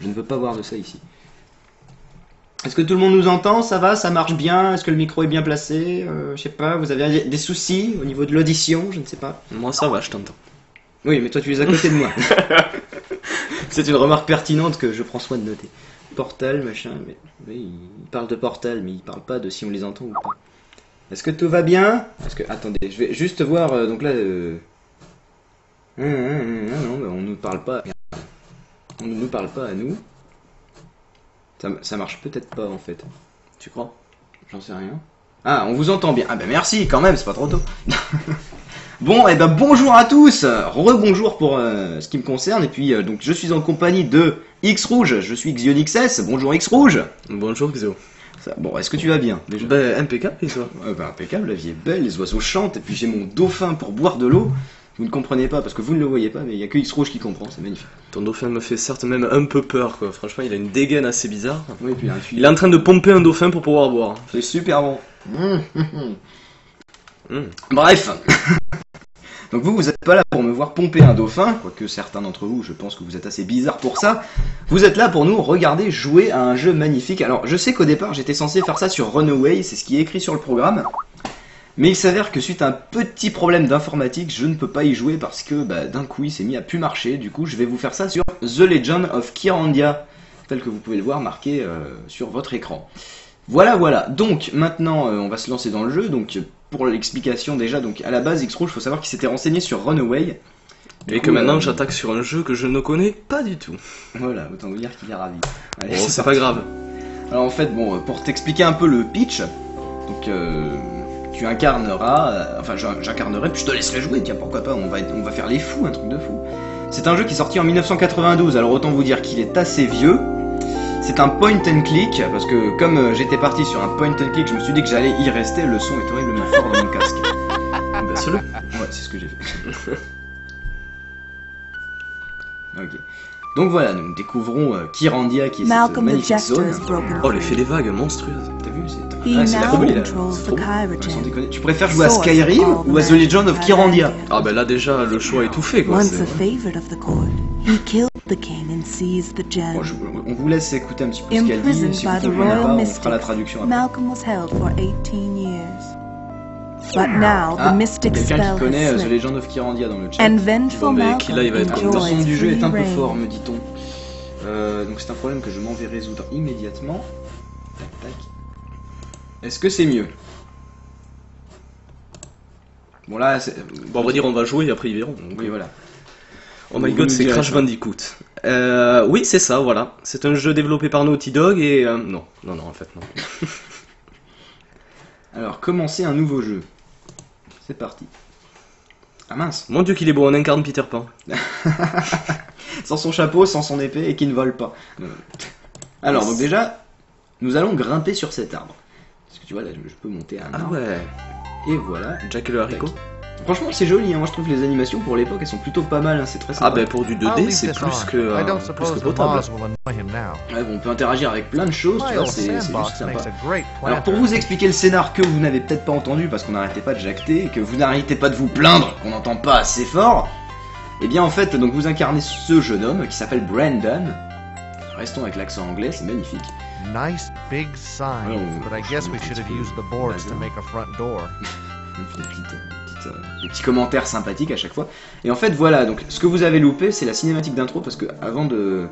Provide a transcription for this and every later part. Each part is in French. Je ne veux pas voir de ça ici. Est-ce que tout le monde nous entend? Ça va? Ça marche bien? Est-ce que le micro est bien placé? Je sais pas, vous avez des soucis au niveau de l'audition? Je ne sais pas. Moi ça va, je t'entends. Oui, mais toi tu es à côté de moi. C'est une remarque pertinente que je prends soin de noter. Portal, machin, mais il parle de Portal, mais il parle pas de si on les entend ou pas. Est-ce que tout va bien? Parce que, attendez, je vais juste voir, donc là... Non, on ne nous parle pas. On ne nous parle pas à nous. Ça marche peut-être pas, en fait. Tu crois? J'en sais rien. Ah, on vous entend bien. Ah ben merci, quand même, c'est pas trop tôt. Bon, et ben bonjour à tous. Rebonjour pour ce qui me concerne. Et puis, donc, je suis en compagnie de X-Rouge. Je suis Xionixes. Bonjour X-Rouge. Bonjour Xio. Bon, est-ce que tu vas bien déjà? Ben, impeccable, les oiseaux. Ben, impeccable, la vie est belle, les oiseaux chantent. Et puis, j'ai mon dauphin pour boire de l'eau. Vous ne comprenez pas, parce que vous ne le voyez pas, mais il n'y a que X-Rouge qui comprend, c'est magnifique. Ton dauphin me fait certes même un peu peur, quoi. Franchement, il a une dégaine assez bizarre. Oui, puis il est en train de pomper un dauphin pour pouvoir boire. C'est super bon. Bref. Donc vous n'êtes pas là pour me voir pomper un dauphin, quoique certains d'entre vous, je pense que vous êtes assez bizarres pour ça. Vous êtes là pour nous regarder jouer à un jeu magnifique. Alors, je sais qu'au départ, j'étais censé faire ça sur Runaway, c'est ce qui est écrit sur le programme. Mais il s'avère que suite à un petit problème d'informatique, je ne peux pas y jouer parce que bah, d'un coup il s'est mis à plus marcher. Du coup, je vais vous faire ça sur The Legend of Kyrandia, tel que vous pouvez le voir marqué sur votre écran. Voilà, voilà. Donc maintenant, on va se lancer dans le jeu. Donc pour l'explication déjà, donc à la base, X-Rouge, faut savoir qu'il s'était renseigné sur Runaway. Et que maintenant, j'attaque sur un jeu que je ne connais pas du tout. Voilà, autant vous dire qu'il est ravi. Allez, oh, c'est pas grave. Alors en fait, bon, pour t'expliquer un peu le pitch, donc... tu incarneras, enfin j'incarnerai, puis je te laisserai jouer, tiens pourquoi pas, on va faire les fous, un truc de fou. C'est un jeu qui est sorti en 1992, alors autant vous dire qu'il est assez vieux. C'est un point and click, parce que comme j'étais parti sur un point and click, je me suis dit que j'allais y rester, le son est horriblement fort dans mon casque. Ben c'est le... Ouais, c'est ce que j'ai fait. Ok. Donc voilà, nous découvrons Kyrandia qui est cette magnifique zone. Oh, l'effet des vagues monstrueuses. T'as vu? C'est trop beau, là. Sans déconner. Tu préfères jouer à Skyrim ou à The Legend of Kyrandia? Ah bah là déjà, le choix est tout fait, quoi. On vous laisse écouter un petit peu ce qu'elle dit. Si vous ne comprenez pas, on fera la traduction après. But now the mystic spell has slipped, and vengeful Malcolm enjoys free reign. Donc c'est un problème que je m'en vais résoudre immédiatement. Tac tac. Est-ce que c'est mieux? Bon là, bon on va dire on va jouer et après ils verront. Donc, oui voilà. Oh my god, c'est Crash Bandicoot. Oui c'est ça, voilà. C'est un jeu développé par Naughty Dog et non en fait non. Alors commencer un nouveau jeu. C'est parti. Ah mince. Mon dieu qu'il est beau, on incarne Peter Pan. Sans son chapeau, sans son épée et qui ne vole pas. Alors donc déjà, nous allons grimper sur cet arbre. Parce que tu vois là, je peux monter un arbre. Ah ouais. Et voilà. Jack et le haricot. Franchement c'est joli, hein. Moi je trouve les animations pour l'époque elles sont plutôt pas mal, hein. C'est très sympa. Ah bah pour du 2D c'est plus que potable. Ouais, bon, on peut interagir avec plein de choses, tu vois, c'est juste sympa. Alors pour vous expliquer le scénar que vous n'avez peut-être pas entendu parce qu'on n'arrêtait pas de jacter et que vous n'arrêtez pas de vous plaindre qu'on n'entend pas assez fort, et bien en fait donc vous incarnez ce jeune homme qui s'appelle Brandon. Restons avec l'accent anglais, c'est magnifique. Nice big sign, but I guess we should have used the boards to make a front door. Des petits commentaires sympathiques à chaque fois. Et en fait voilà, donc ce que vous avez loupé c'est la cinématique d'intro parce que avant de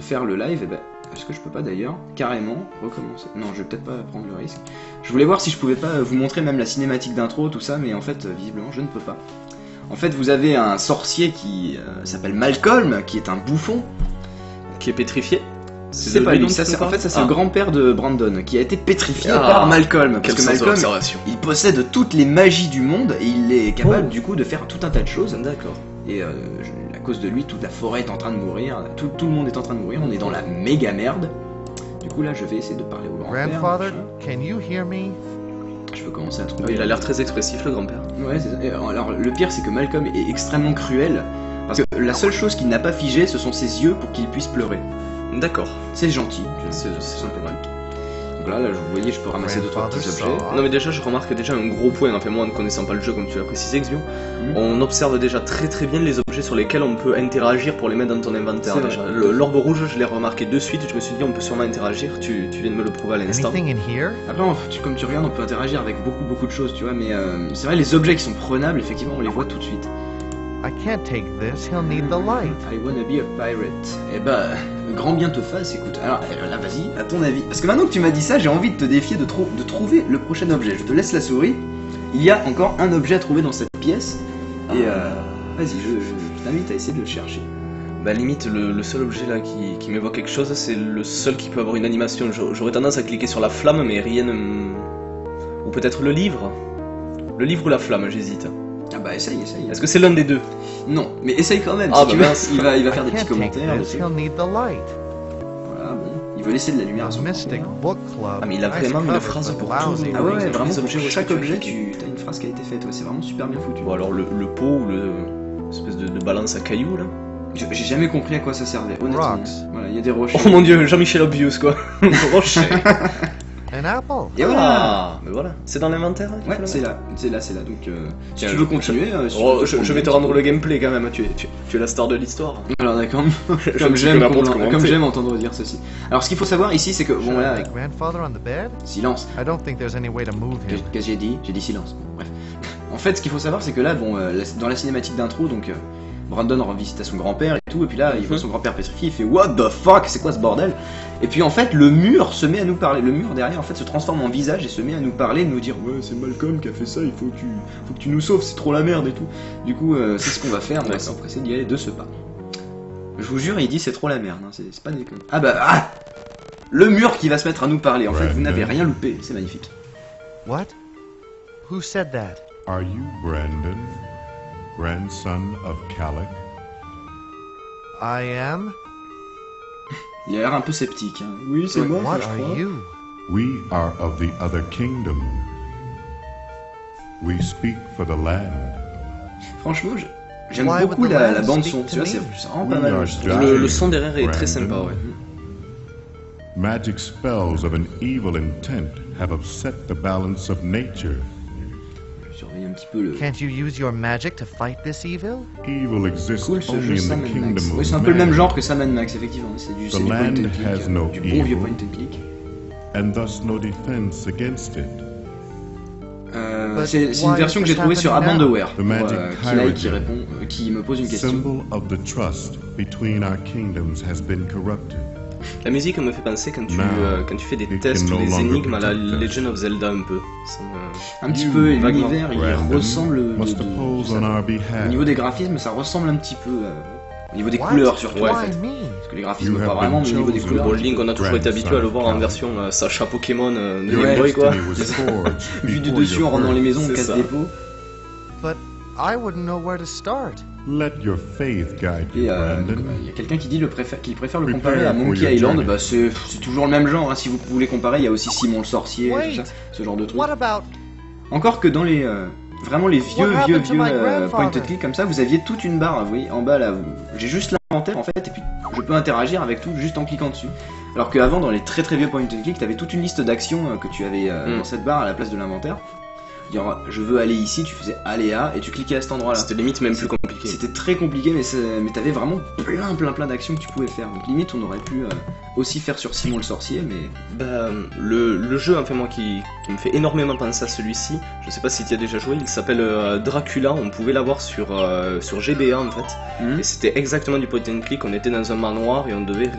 faire le live, eh ben, est-ce que je peux pas d'ailleurs carrément recommencer? Non, je vais peut-être pas prendre le risque. Je voulais voir si je pouvais pas vous montrer même la cinématique d'intro, tout ça, mais en fait visiblement je ne peux pas. En fait vous avez un sorcier qui s'appelle Malcolm, qui est un bouffon, qui est pétrifié. C'est pas lui, ça, en fait ça c'est le grand-père de Brandon qui a été pétrifié par Malcolm. Parce que Malcolm, il possède toutes les magies du monde et il est capable du coup de faire tout un tas de choses. D'accord. Et à cause de lui, toute la forêt est en train de mourir, tout le monde est en train de mourir, on est dans la méga merde. Du coup là je vais essayer de parler au grand-père. Je peux commencer à trouver. Il a l'air très expressif le grand-père. Ouais c'est ça. Alors le pire c'est que Malcolm est extrêmement cruel parce que la seule chose qu'il n'a pas figée ce sont ses yeux pour qu'il puisse pleurer. D'accord. C'est gentil, c'est sympa. Donc là, vous voyez, je peux ramasser 2-3 petits objets. Non mais déjà, je remarque déjà un gros point, enfin moi, ne connaissant pas le jeu, comme tu l'as précisé, Xio, on observe déjà très bien les objets sur lesquels on peut interagir pour les mettre dans ton inventaire. L'orbe rouge, je l'ai remarqué de suite, je me suis dit, on peut sûrement interagir, tu viens de me le prouver à l'instant. Après, comme tu regardes, on peut interagir avec beaucoup de choses, tu vois, mais c'est vrai, les objets qui sont prenables, effectivement, on les voit tout de suite. I can't take this, he'll need the light. I wanna be a pirate. Eh bah, grand bien te fasse, écoute. Alors, là, vas-y, à ton avis. Parce que maintenant que tu m'as dit ça, j'ai envie de te défier de trouver le prochain objet. Je te laisse la souris. Il y a encore un objet à trouver dans cette pièce. Et vas-y, je t'invite à essayer de le chercher. Bah limite, le seul objet là qui m'évoque quelque chose, c'est le seul qui peut avoir une animation. J'aurais tendance à cliquer sur la flamme, mais rien ne... Ou peut-être le livre. Le livre ou la flamme, j'hésite. Ah bah essaye. Est-ce que c'est l'un des deux? Non, mais essaye quand même. Ah si bah mince, il va faire des petits commentaires. Voilà, bon, il veut laisser de la lumière à son book club. Ah mais il a vraiment une phrase pour tous. Ah ouais, vraiment pour chaque objet, tu as une phrase qui a été faite. Ouais, c'est vraiment super bien foutu. Bon alors le pot ou le espèce de balance à cailloux là. J'ai jamais compris à quoi ça servait. Honnêtement, voilà, il y a des rochers. Oh mon dieu, Jean-Michel Obvious quoi. Rocher. Un apple. Et voilà, mais voilà, c'est dans l'inventaire. Ouais, c'est là. Donc, si tu veux continuer, je vais te rendre le gameplay quand même. Tu es la star de l'histoire. Alors d'accord. Comme j'aime entendre dire ceci. Alors, ce qu'il faut savoir ici, c'est que bon voilà. Silence. Qu'est-ce que j'ai dit? J'ai dit silence. Bref. En fait, ce qu'il faut savoir, c'est que là, bon, dans la cinématique d'intro, donc. Brandon rend visite à son grand-père et tout, et puis là il voit son grand-père pétrifié, il fait what the fuck, c'est quoi ce bordel? Et puis en fait le mur se met à nous parler, le mur derrière en fait se transforme en visage et se met à nous parler, nous dire ouais c'est Malcolm qui a fait ça, il faut que tu nous sauves, c'est trop la merde et tout. Du coup c'est ce qu'on va faire, on va s'empresser d'y aller de ce pas. Je vous jure il dit c'est trop la merde, hein, c'est pas des conneries. Ah bah ah, le mur qui va se mettre à nous parler, en fait vous n'avez rien loupé, c'est magnifique. What? Who said that? Are you Brandon? Grandson of Calic. I am. Il a l'air un peu sceptique. Hein. Oui, c'est moi, je crois. We are of the other kingdom. We speak for the land. Franchement, j'aime beaucoup la bande son. Tu vois, c'est vraiment pas mal. Le son derrière est très sympa, ouais. Magic spells of an evil intent have upset the balance of nature. Un petit peu le... Cool, ce jeu Sam & Max. Oui, c'est un peu le même genre que Sam & Max, effectivement. C'est du point and click, du bon vieux point and click. C'est une version que j'ai trouvée sur Abandonware, qui me pose une question. La musique me fait penser quand tu fais des tests ou des énigmes à la Legend of Zelda un peu. Un petit peu, l'univers il ressemble au niveau des graphismes, ça ressemble un petit peu au niveau des couleurs surtout en fait. Parce que les graphismes pas vraiment, mais au niveau des couleurs. Bon, Link, on a toujours été habitué à le voir en version Sacha Pokémon de Game Boy quoi. Vu du dessus en rendant les maisons au casse-dépôt. Let your faith guide you, Brandon. Il y a quelqu'un qui dit qu'il préfère le comparer à Monkey Island. Bah, c'est toujours le même genre. Hein. Si vous voulez comparer, il y a aussi Simon le Sorcier, tout ça, ce genre de truc. Encore que dans les vraiment les vieux point and click comme ça, vous aviez toute une barre. Vous voyez, en bas là, j'ai juste l'inventaire en fait, et puis je peux interagir avec tout juste en cliquant dessus. Alors qu'avant, dans les très vieux point and click, t'avais toute une liste d'actions que tu avais dans cette barre à la place de l'inventaire. Je veux aller ici, tu faisais aléa et tu cliquais à cet endroit là. C'était limite même plus compliqué. C'était très compliqué, mais t'avais vraiment plein d'actions que tu pouvais faire. Donc limite on aurait pu aussi faire sur Simon le Sorcier, mais... Bah, le jeu, enfin moi qui me fait énormément penser à celui-ci, je sais pas si tu as déjà joué, il s'appelle Dracula, on pouvait l'avoir sur GBA en fait. Et c'était exactement du point and click, on était dans un manoir et on devait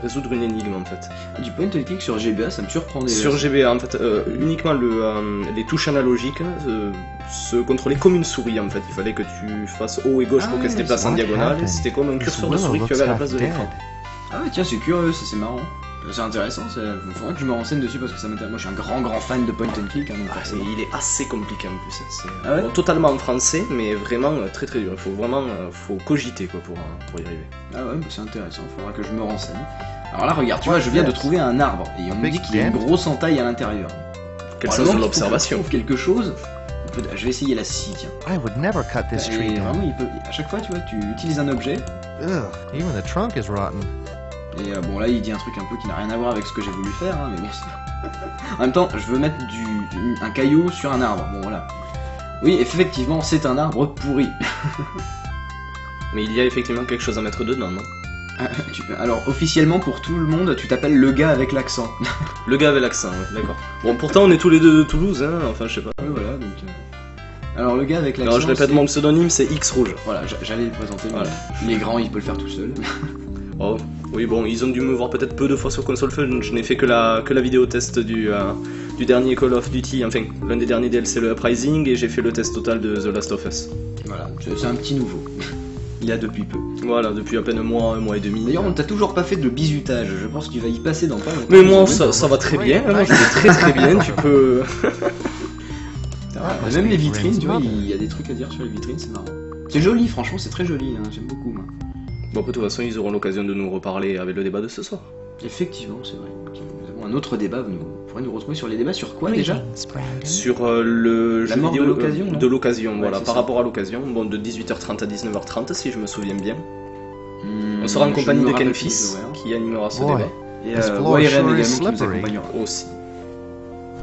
résoudre une énigme en fait. Du point and click sur GBA, ça me surprendait. Sur GBA en fait, uniquement les touches analogiques. Se contrôler comme une souris en fait, il fallait que tu fasses haut et gauche pour qu'elle se déplace en diagonale, c'était comme un curseur de souris que tu avais à la place de l'écran. Ah ouais tiens c'est curieux, c'est marrant, c'est intéressant, il faudrait que je me renseigne dessus parce que ça m'intéresse, moi je suis un grand fan de point and click. Hein, et il est assez compliqué en plus, c'est bon, totalement en français mais vraiment très dur, il faut vraiment cogiter quoi pour y arriver. Ah ouais bah, c'est intéressant, il faudra que je me renseigne. Alors là regarde, tu vois je viens de trouver un arbre et on me dit qu'il y a une grosse entaille à l'intérieur. Quel sens de l'observation. Trouve quelque chose. Je vais essayer la scie, tiens. I would never cut this tree. Et vraiment, à chaque fois, tu vois, tu utilises un objet. Even the trunk is rotten. Et bon, là, il dit un truc un peu qui n'a rien à voir avec ce que j'ai voulu faire, hein, mais bon, En même temps, je veux mettre un caillou sur un arbre. Bon, voilà. Oui, effectivement, c'est un arbre pourri. Mais il y a effectivement quelque chose à mettre dedans, non? Alors, officiellement, pour tout le monde, tu t'appelles le gars avec l'accent. Le gars avec l'accent, ouais, d'accord. Bon, pourtant, on est tous les deux de Toulouse, hein, enfin, je sais pas. Oui, voilà, donc... Alors, le gars avec l'accent... Alors, je répète, mon pseudonyme, c'est X-Rouge. Voilà, j'allais le présenter, mais voilà. Il est grand, il peut le faire tout seul. Oh, oui, bon, ils ont dû me voir peut-être peu de fois sur ConsoleFun, je n'ai fait que la vidéo test du dernier Call of Duty, enfin, l'un des derniers DLC, le Uprising, et j'ai fait le test total de The Last of Us. Voilà, c'est un petit nouveau. Il y a depuis peu. Voilà, depuis à peine un mois et demi. D'ailleurs, on t'a toujours pas fait de bisutage, je pense qu'il va y passer dans pas longtemps. Mais moi, ça va très bien, moi je vais très très bien, tu peux... Ah, même les vitrines, tu vois, il y a des trucs à dire sur les vitrines, c'est marrant. C'est joli, franchement, c'est très joli, hein, j'aime beaucoup, moi. Bon, de toute façon, ils auront l'occasion de nous reparler avec le débat de ce soir. Effectivement, c'est vrai. Nous avons un autre débat, vous pourrez nous retrouver sur les débats sur quoi déjà? Sur la mort de l'occasion, ouais, voilà, par rapport à l'occasion, bon, de 18h30 à 19h30, si je me souviens bien. On sera en compagnie de Ken Fils, qui animera ce débat. Et Wairen également, qui nous accompagnera aussi.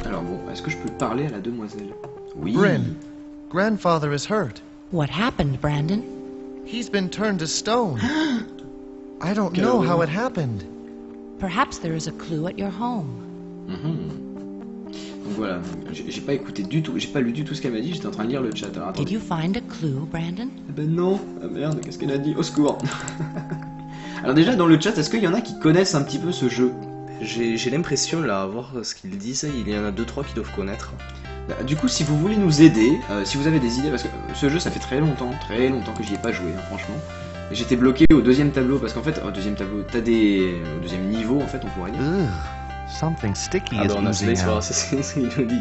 Alors bon, est-ce que je peux parler à la demoiselle? Oui. Bryn, grandfather is hurt. What happened, Brandon? He's been turned to stone. I don't know how it happened. Perhaps there is a clue at your home. Donc voilà, j'ai pas écouté du tout, j'ai pas lu du tout ce qu'elle m'a dit, j'étais en train de lire le chat. Alors, attendez. Did you find a clue, Brandon? Ben non, ah merde, qu'est-ce qu'elle a dit? Au secours. Alors déjà dans le chat, est-ce qu'il y en a qui connaissent un petit peu ce jeu? J'ai l'impression là, à voir ce qu'ils disent, il y en a 2-3 qui doivent connaître. Du coup, si vous voulez nous aider, si vous avez des idées, parce que ce jeu, ça fait très longtemps que j'y ai pas joué, hein, franchement. J'étais bloqué au deuxième tableau, parce qu'en fait, au deuxième tableau, t'as des... Au deuxième niveau, en fait, on pourrait dire. Something sticky is moving out. C'est ce qu'il nous dit,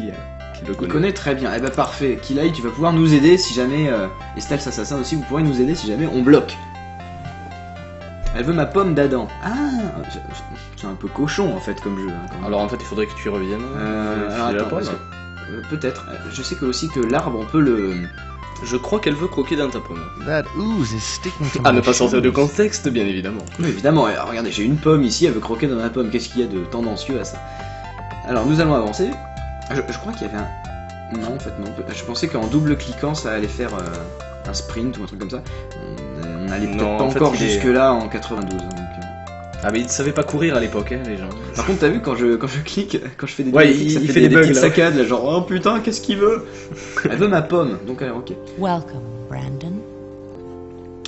qu'il le connaît très bien. Eh ben parfait, Kilai, tu vas pouvoir nous aider si jamais... et Stealth Assassin aussi, vous pourrez nous aider si jamais on bloque. Elle veut ma pomme d'Adam. Ah, c'est un peu cochon, en fait, comme jeu. Hein, alors, en fait, il faudrait que tu reviennes. Alors, attends, peut-être. Je sais que aussi que l'arbre, on peut le... Je crois qu'elle veut croquer dans ta pomme. Ah, ne pas sortir de contexte, bien évidemment. Oui, évidemment. Alors, regardez, j'ai une pomme ici, elle veut croquer dans la pomme. Qu'est-ce qu'il y a de tendancieux à ça? Alors, nous allons avancer. Je crois qu'il y avait un... Non, en fait, non. Je pensais qu'en double-cliquant, ça allait faire un sprint ou un truc comme ça. On allait peut-être pas encore jusque-là en 92. Hein, donc... Ah mais ils ne savaient pas courir à l'époque, hein, les gens. Par contre, t'as vu, quand je clique, quand je fais des bugs, ça fait des petites saccades, là, genre, oh putain, qu'est-ce qu'il veut? Elle veut ma pomme, donc elle est ok. Welcome, Brandon.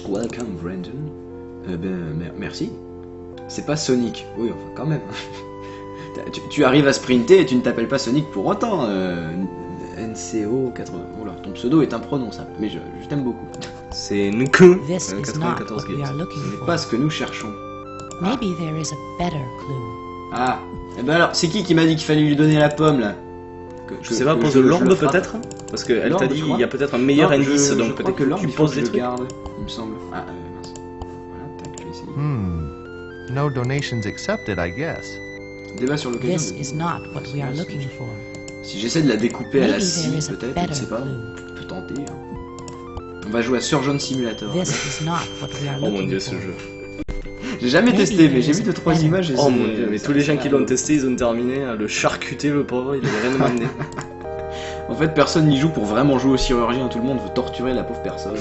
Welcome, Brandon. Ben, merci. C'est pas Sonic. Oui, enfin, quand même. tu arrives à sprinter et tu ne t'appelles pas Sonic pour autant. NCO80. Voilà, ton pseudo est imprononçable, mais je t'aime beaucoup. C'est Nuku. 94 games. Ce n'est pas ce que nous cherchons. Maybe there is a better clue. Ah, et ben alors, c'est qui m'a dit qu'il fallait lui donner la pomme là? Je sais pas, pose l'orbe peut-être? Parce qu'elle t'a dit il y a peut-être un meilleur indice, donc peut-être que tu poses des trucs. Il me semble. Ah, mince. Voilà, tac, je vais essayer. No donations accepted, I guess. Débat sur l'occasion. This is not what we are looking for. Si j'essaie de la découper à la scie, peut-être, je sais pas. On peut tenter. On va jouer à Surgeon Simulator. Oh mon dieu, ce jeu. J'ai jamais testé, mais j'ai vu 2-3 images. Oh mon dieu, mais tous les gens qui l'ont testé, ils ont terminé à le charcuter, le pauvre, il avait rien demandé. En fait, personne n'y joue pour vraiment jouer au chirurgien, tout le monde veut torturer la pauvre personne.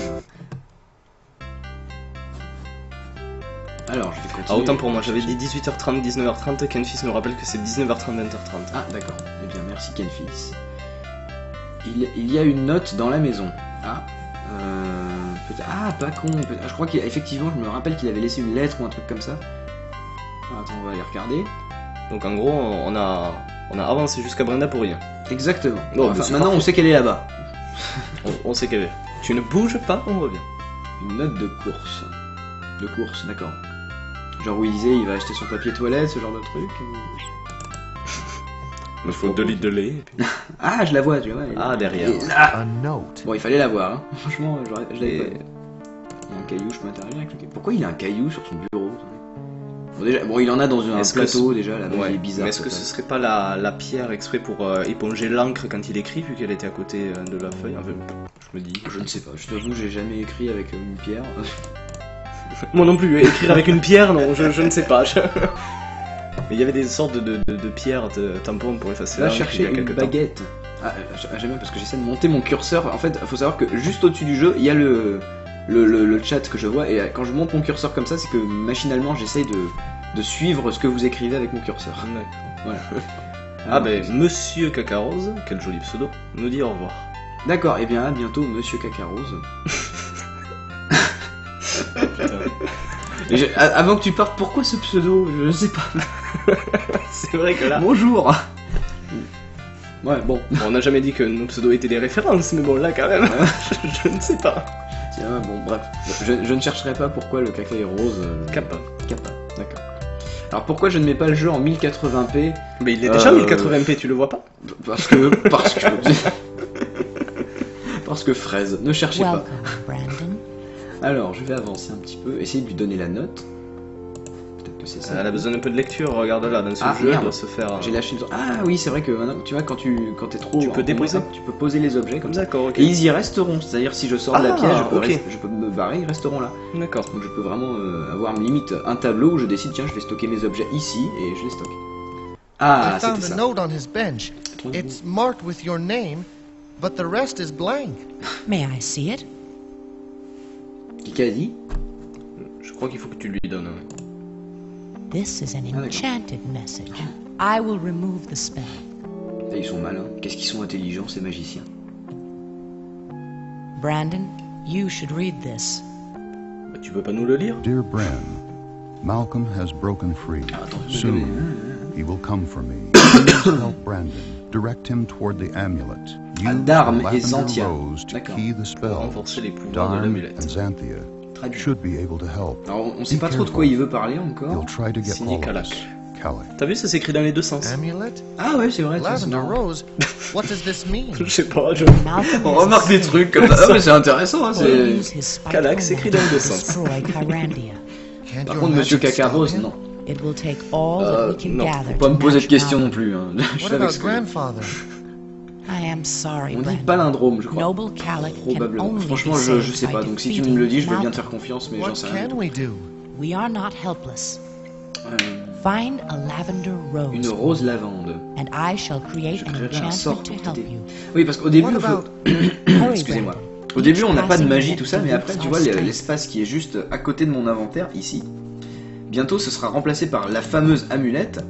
Alors, je vais continuer. Ah, autant pour moi, j'avais dit 18h30, 19h30, Kenfis me rappelle que c'est 19h30, 20h30. Ah, d'accord. Eh bien, merci Kenfis. Il y a une note dans la maison. Ah. Ah, pas con. Je crois qu'effectivement, je me rappelle qu'il avait laissé une lettre ou un truc comme ça. Ah, attends, on va aller regarder. Donc en gros, on a avancé jusqu'à Brenda pour rien. Exactement. Bon, enfin, maintenant, on sait qu'elle est là-bas. on sait qu'elle est. Tu ne bouges pas, on revient. Une note de course. De course, d'accord. Genre où il disait, il va acheter son papier toilette, ce genre de truc. Il faut 2 litres de lait. Et puis... Ah, je la vois, tu vois. Ah, derrière. Là. Bon, il fallait la voir, hein. Franchement, je l'avais pas. Il y a un caillou, je m'interviens avec le... Pourquoi il a un caillou sur son bureau? Bon, déjà, bon, il en a dans un plateau, déjà, là, ouais. Il est bizarre. Mais est-ce que ce serait pas la pierre exprès pour éponger l'encre quand il écrit, vu qu'elle était à côté de la feuille? Enfin, je me dis. Je ne sais pas, je t'avoue, j'ai jamais écrit avec une pierre. Moi non plus, écrire avec une pierre, non, je ne sais pas. Mais il y avait des sortes de pierres, de tampons pour effacer la marque il y a quelques temps. Va chercher une baguette. Ah, j'aime bien parce que j'essaie de monter mon curseur. En fait, il faut savoir que juste au-dessus du jeu, il y a le chat que je vois. Et quand je monte mon curseur comme ça, c'est que machinalement, j'essaye de suivre ce que vous écrivez avec mon curseur. Ouais. Voilà. Ah ben, Monsieur Cacarose, quel joli pseudo, nous dit au revoir. D'accord, et bien à bientôt, Monsieur Cacarose. Avant que tu partes, pourquoi ce pseudo? Je sais pas. C'est vrai que là... Bonjour. Ouais, bon, on n'a jamais dit que nos pseudos étaient des références, mais bon, là, quand même, je ne sais pas. Tiens, bon, bref, je ne chercherai pas pourquoi le caca est rose... Kappa, d'accord. Alors pourquoi je ne mets pas le jeu en 1080p? Mais il est déjà en 1080p, tu le vois pas? Parce que... parce que fraise, ne cherchez pas. Brandon. Alors, je vais avancer un petit peu, essayer de lui donner la note. Peut-être que c'est ça. Elle a besoin d'un peu de lecture, regarde-là, dans ce jeu, elle doit se faire... J'ai lâché une... Ah oui, c'est vrai que maintenant, tu vois, quand t'es trop... Tu peux déposer. Tu peux poser les objets comme ça. D'accord, ok. Et ils y resteront, c'est-à-dire si je sors de la pièce, je peux me barrer, ils resteront là. D'accord. Donc je peux vraiment avoir limite un tableau où je décide, tiens, je vais stocker mes objets ici, et je les stocke. Ah, c'était ça. It's marked with your name, but the rest is blank. May I see it? Kikadi, je crois qu'il faut que tu lui donnes. This is an enchanted message. I will remove the spell. Ils sont malins. Qu'est-ce qu'ils sont intelligents, ces magiciens. Brandon, you should read this. Bah, tu peux pas nous le lire? Dear Bran, Malcolm has broken free. Soon, he will come for me. Help Brandon. Direct him toward the amulet. Darm et Xanthia. D'accord. Pour renforcer les pouvoirs de l'amulette. Alors on sait pas trop de quoi il veut parler encore. Signé Kalak. T'as vu, ça s'écrit dans les deux sens. Ah ouais, c'est vrai. Je sais pas, on remarque des trucs comme ça. Mais c'est intéressant, hein, Kalak s'écrit dans les deux sens. Par contre, Monsieur Cacarose, non. Non, faut pas me poser de questions non plus. Je savais ce que... On dit palindrome, je crois. Probablement. Franchement, je sais pas. Donc si tu me le dis, je vais bien te faire confiance, mais j'en sais rien. Une rose lavande. Je créerai un sort pour t'aider. Oui, parce qu'au début, excusez-moi. Au début, on n'a pas de magie, tout ça, mais après, tu vois, l'espace qui est juste à côté de mon inventaire, ici. Bientôt, ce sera remplacé par la fameuse amulette.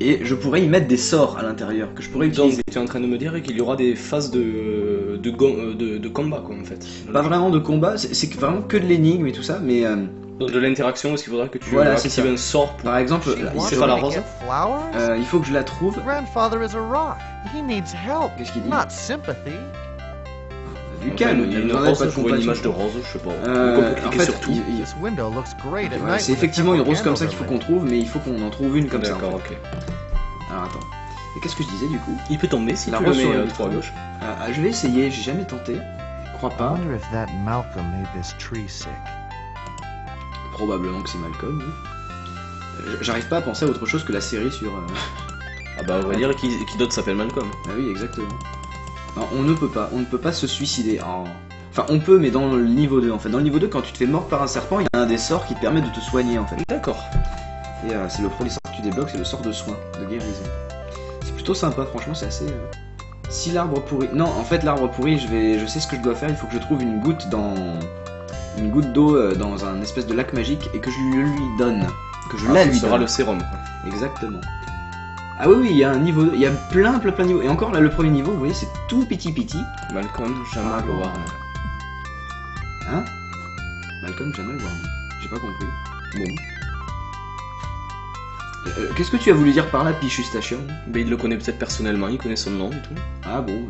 Et je pourrais y mettre des sorts à l'intérieur que je pourrais utiliser. Donc, tu es en train de me dire qu'il y aura des phases de combat, quoi, en fait. Pas vraiment de combat, c'est vraiment que de l'énigme et tout ça, mais... De l'interaction, parce qu'il faudra que tu actives un sort pour... Par exemple, c'est pas la rose. Il faut que je la trouve. Qu'est-ce qu'il dit? Du calme, il y a une image de rose, je sais pas. En fait, surtout. C'est effectivement une rose comme ça qu'il faut qu'on trouve, mais il faut qu'on en trouve une comme ça. D'accord, ok. Alors attends. Et qu'est-ce que je disais du coup? Il peut tomber si la rose sur le trou à gauche. Je vais essayer, j'ai jamais tenté. Je crois pas. Probablement que c'est Malcolm. J'arrive pas à penser à autre chose que la série sur. Ah bah on va dire qui d'autre s'appelle Malcolm. Ah oui, exactement. Non, on ne peut pas se suicider. Enfin, on peut, mais dans le niveau 2, en fait. Dans le niveau 2, quand tu te fais mordre par un serpent, il y a un des sorts qui te permet de te soigner, en fait. D'accord. Et c'est le premier sort que tu débloques, c'est le sort de soin, de guérison. C'est plutôt sympa, franchement, c'est assez... Si l'arbre pourri... Non, en fait, l'arbre pourri, je sais ce que je dois faire, il faut que je trouve une goutte d'eau dans un espèce de lac magique, et que je lui donne. Que je la lui donne. Ça sera le sérum. Exactement. Ah oui, il y a un niveau, il y a plein de niveaux. Et encore là, le premier niveau, vous voyez, c'est tout petit. Malcolm, Jamal, Warren. Hein? Malcolm, Jamal, Warren. J'ai pas compris. Bon. Qu'est-ce que tu as voulu dire par là, Pichustachio? Ben il le connaît peut-être personnellement, il connaît son nom et tout. Ah bon.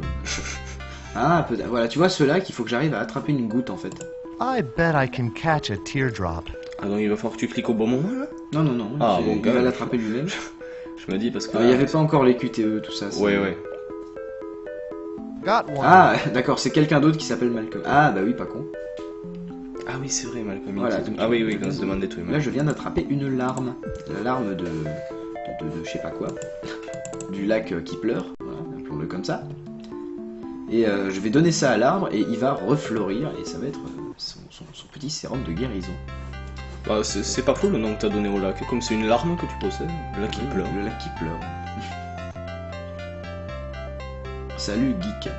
Ah, peut-être. Voilà, tu vois ceux-là qu'il faut que j'arrive à attraper une goutte en fait. I bet I can catch a teardrop. Ah donc il va falloir que tu cliques au bon moment là? Non. Ah bon, il va l'attraper lui-même. Je me dis parce que... Il n'y avait pas encore les QTE, tout ça. Ouais. Ah, d'accord, c'est quelqu'un d'autre qui s'appelle Malcolm. Ah, bah oui, pas con. Ah oui, c'est vrai, Malcolm. Voilà, donc, ah oui, quand on se demande des trucs. Là, je viens d'attraper une larme. La larme de je sais pas quoi. Du lac qui pleure. Voilà, appelons-le comme ça. Et je vais donner ça à l'arbre et il va refleurir. Et ça va être son petit sérum de guérison. Bah, c'est pas faux le nom que t'as donné au lac, comme c'est une larme que tu possèdes, le lac qui pleure. Le lac qui pleure. Salut geek.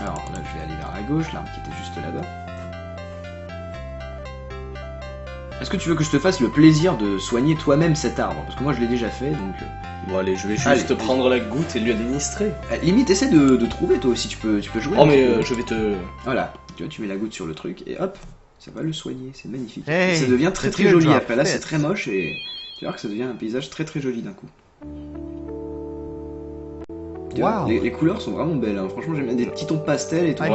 Alors là je vais aller vers la gauche, l'arme qui était juste là-bas. Est-ce que tu veux que je te fasse le plaisir de soigner toi-même cet arbre? Parce que moi je l'ai déjà fait donc... Bon allez, je vais juste prendre la goutte et lui administrer. Limite, essaie de trouver toi aussi, tu peux jouer. Oh mais je vais te... Voilà, tu vois, tu mets la goutte sur le truc et hop, ça va le soigner, c'est magnifique. Hey, ça devient très très joli, après là c'est très moche et tu vois que ça devient un paysage très très joli d'un coup. Wow. Les couleurs sont vraiment belles, hein. Franchement j'aime bien des petits tons pastels et tout. Ouais. Ah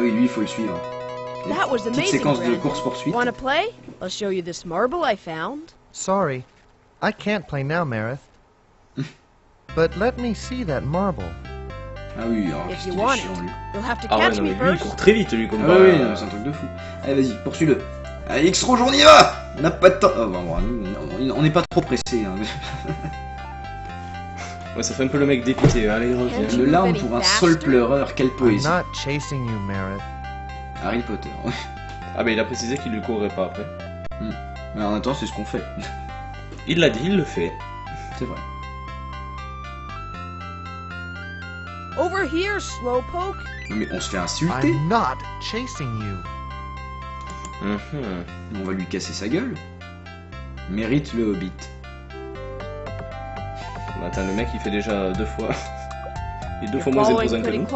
oui, lui il faut le suivre. Petite séquence de course poursuite. Wanna play? I'll show you this marble I found. Sorry, I can't play now, Marith. But let me see that marble. Ah oui, alors c'est chiant lui. Ah ouais, non, mais lui il court très vite lui comme. Ah oui, c'est un truc de fou. Allez vas-y, poursuis-le. Allez X-Rouge, on y va. On n'a pas de temps. Oh, bah, nous, on n'est pas trop pressé. Hein. Ouais, ça fait un peu le mec dépité. Allez, reviens. Une larme pour un seul pleureur, quelle poésie. Harry Potter. Ah, mais il a précisé qu'il ne le courrait pas après. Mais en attendant, c'est ce qu'on fait. Il l'a dit, il le fait. C'est vrai. Over here, slowpoke. Mais on se fait insulter. I'm not chasing you. On va lui casser sa gueule. Mérite le Hobbit. Bah, attends, le mec il fait déjà deux fois. Et deux fois moins imposant que nous.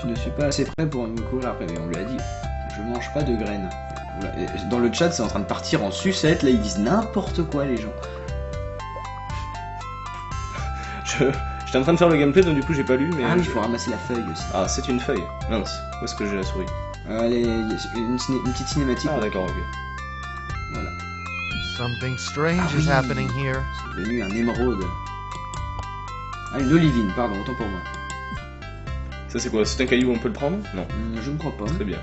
Tu ne suis pas assez prêt pour me courir après, mais on lui a dit. Je mange pas de graines. Dans le chat c'est en train de partir en sucette, là ils disent n'importe quoi les gens. J'étais en train de faire le gameplay donc du coup j'ai pas lu mais... Ah oui, il faut ramasser la feuille aussi. Ah c'est une feuille. Mince, où est-ce que j'ai la souris? Allez, une petite cinématique. Ah d'accord, ok. Voilà. Something strange is happening here. C'est devenu un émeraude. Ah, une olivine, pardon, autant pour moi. Ça c'est quoi? C'est un caillou, on peut le prendre? Non. Je ne crois pas. Très bien.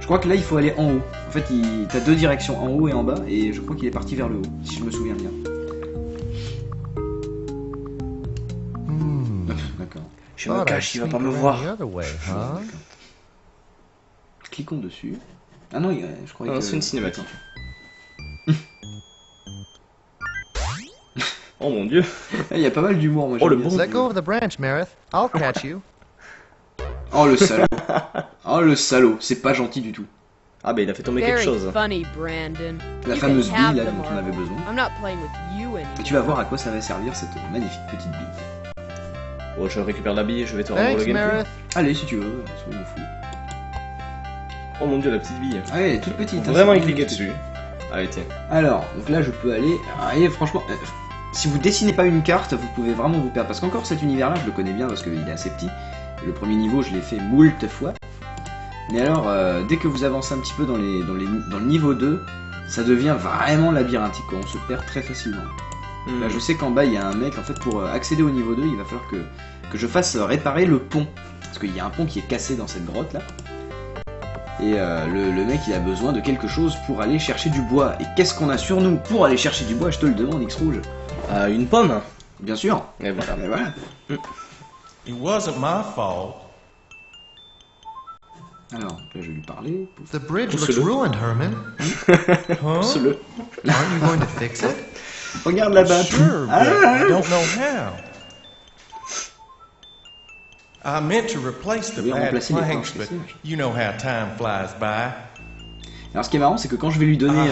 Je crois que là il faut aller en haut. En fait, t'as deux directions, en haut et en bas, et je crois qu'il est parti vers le haut, si je me souviens bien. D'accord. Je me cache, il va pas me voir. Cliquons dessus. Ah non, je croyais que c'est une cinématique. Oh mon dieu. Il y a pas mal d'humour, moi. Oh le bon. Let go of the branch, Marith. I'll catch you. Oh le salaud. Oh le salaud, c'est pas gentil du tout. Ah bah il a fait tomber quelque chose. Funny, la fameuse bille là dont on avait besoin. Et tu vas voir à quoi ça va servir cette magnifique petite bille. Oh, je récupère la bille et je vais te rendre le gameplay. Allez, si tu veux, soyons fous. Oh mon dieu, la petite bille. Ah, elle est toute petite. Vraiment, il cliquait dessus. Allez, tiens. Alors, donc là, je peux aller. Et franchement, si vous dessinez pas une carte, vous pouvez vraiment vous perdre. Parce qu'encore, cet univers-là, je le connais bien parce qu'il est assez petit. Le premier niveau, je l'ai fait moult fois. Mais alors, dès que vous avancez un petit peu dans le niveau 2, ça devient vraiment labyrinthique. On se perd très facilement. Là, je sais qu'en bas, il y a un mec. En fait, pour accéder au niveau 2, il va falloir que je fasse réparer le pont. Parce qu'il y a un pont qui est cassé dans cette grotte-là. Et le mec il a besoin de quelque chose pour aller chercher du bois. Et qu'est-ce qu'on a sur nous pour aller chercher du bois? Je te le demande, X-Rouge. Une pomme. Bien sûr. Et voilà. Et voilà. It wasn't my fault. Alors, là je vais lui parler. The bridge looks ruined, Herman. Pousse-le. Aren't you going to fix it? Regarde là-bas. Sure, I don't know how. I meant to replace the bad planks, but you know how time flies by. Alors ce qui est marrant, c'est que quand je vais lui donner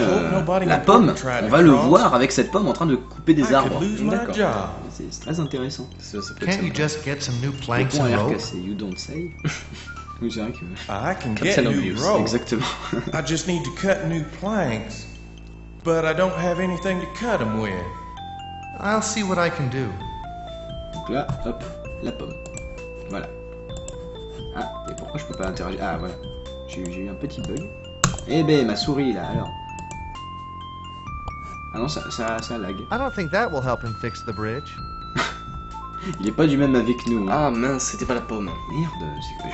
la pomme, on va le voir avec cette pomme en train de couper des arbres. D'accord. C'est très intéressant. Ça peut être le pont a l'air cassé. You don't say. Oui, c'est vrai que... Comme ça l'ambiance, exactement. I just need to cut new planks, but I don't have anything to cut them with. I'll see what I can do. Donc là, hop, la pomme. Voilà. Ah, et pourquoi je peux pas interagir? Ah, voilà. J'ai eu un petit bug. Eh ben, ma souris, là, alors. Ah non, ça lag. I don't think that will help him fix the bridge. Il est pas du même avec nous. Hein. Ah mince, c'était pas la pomme. Merde,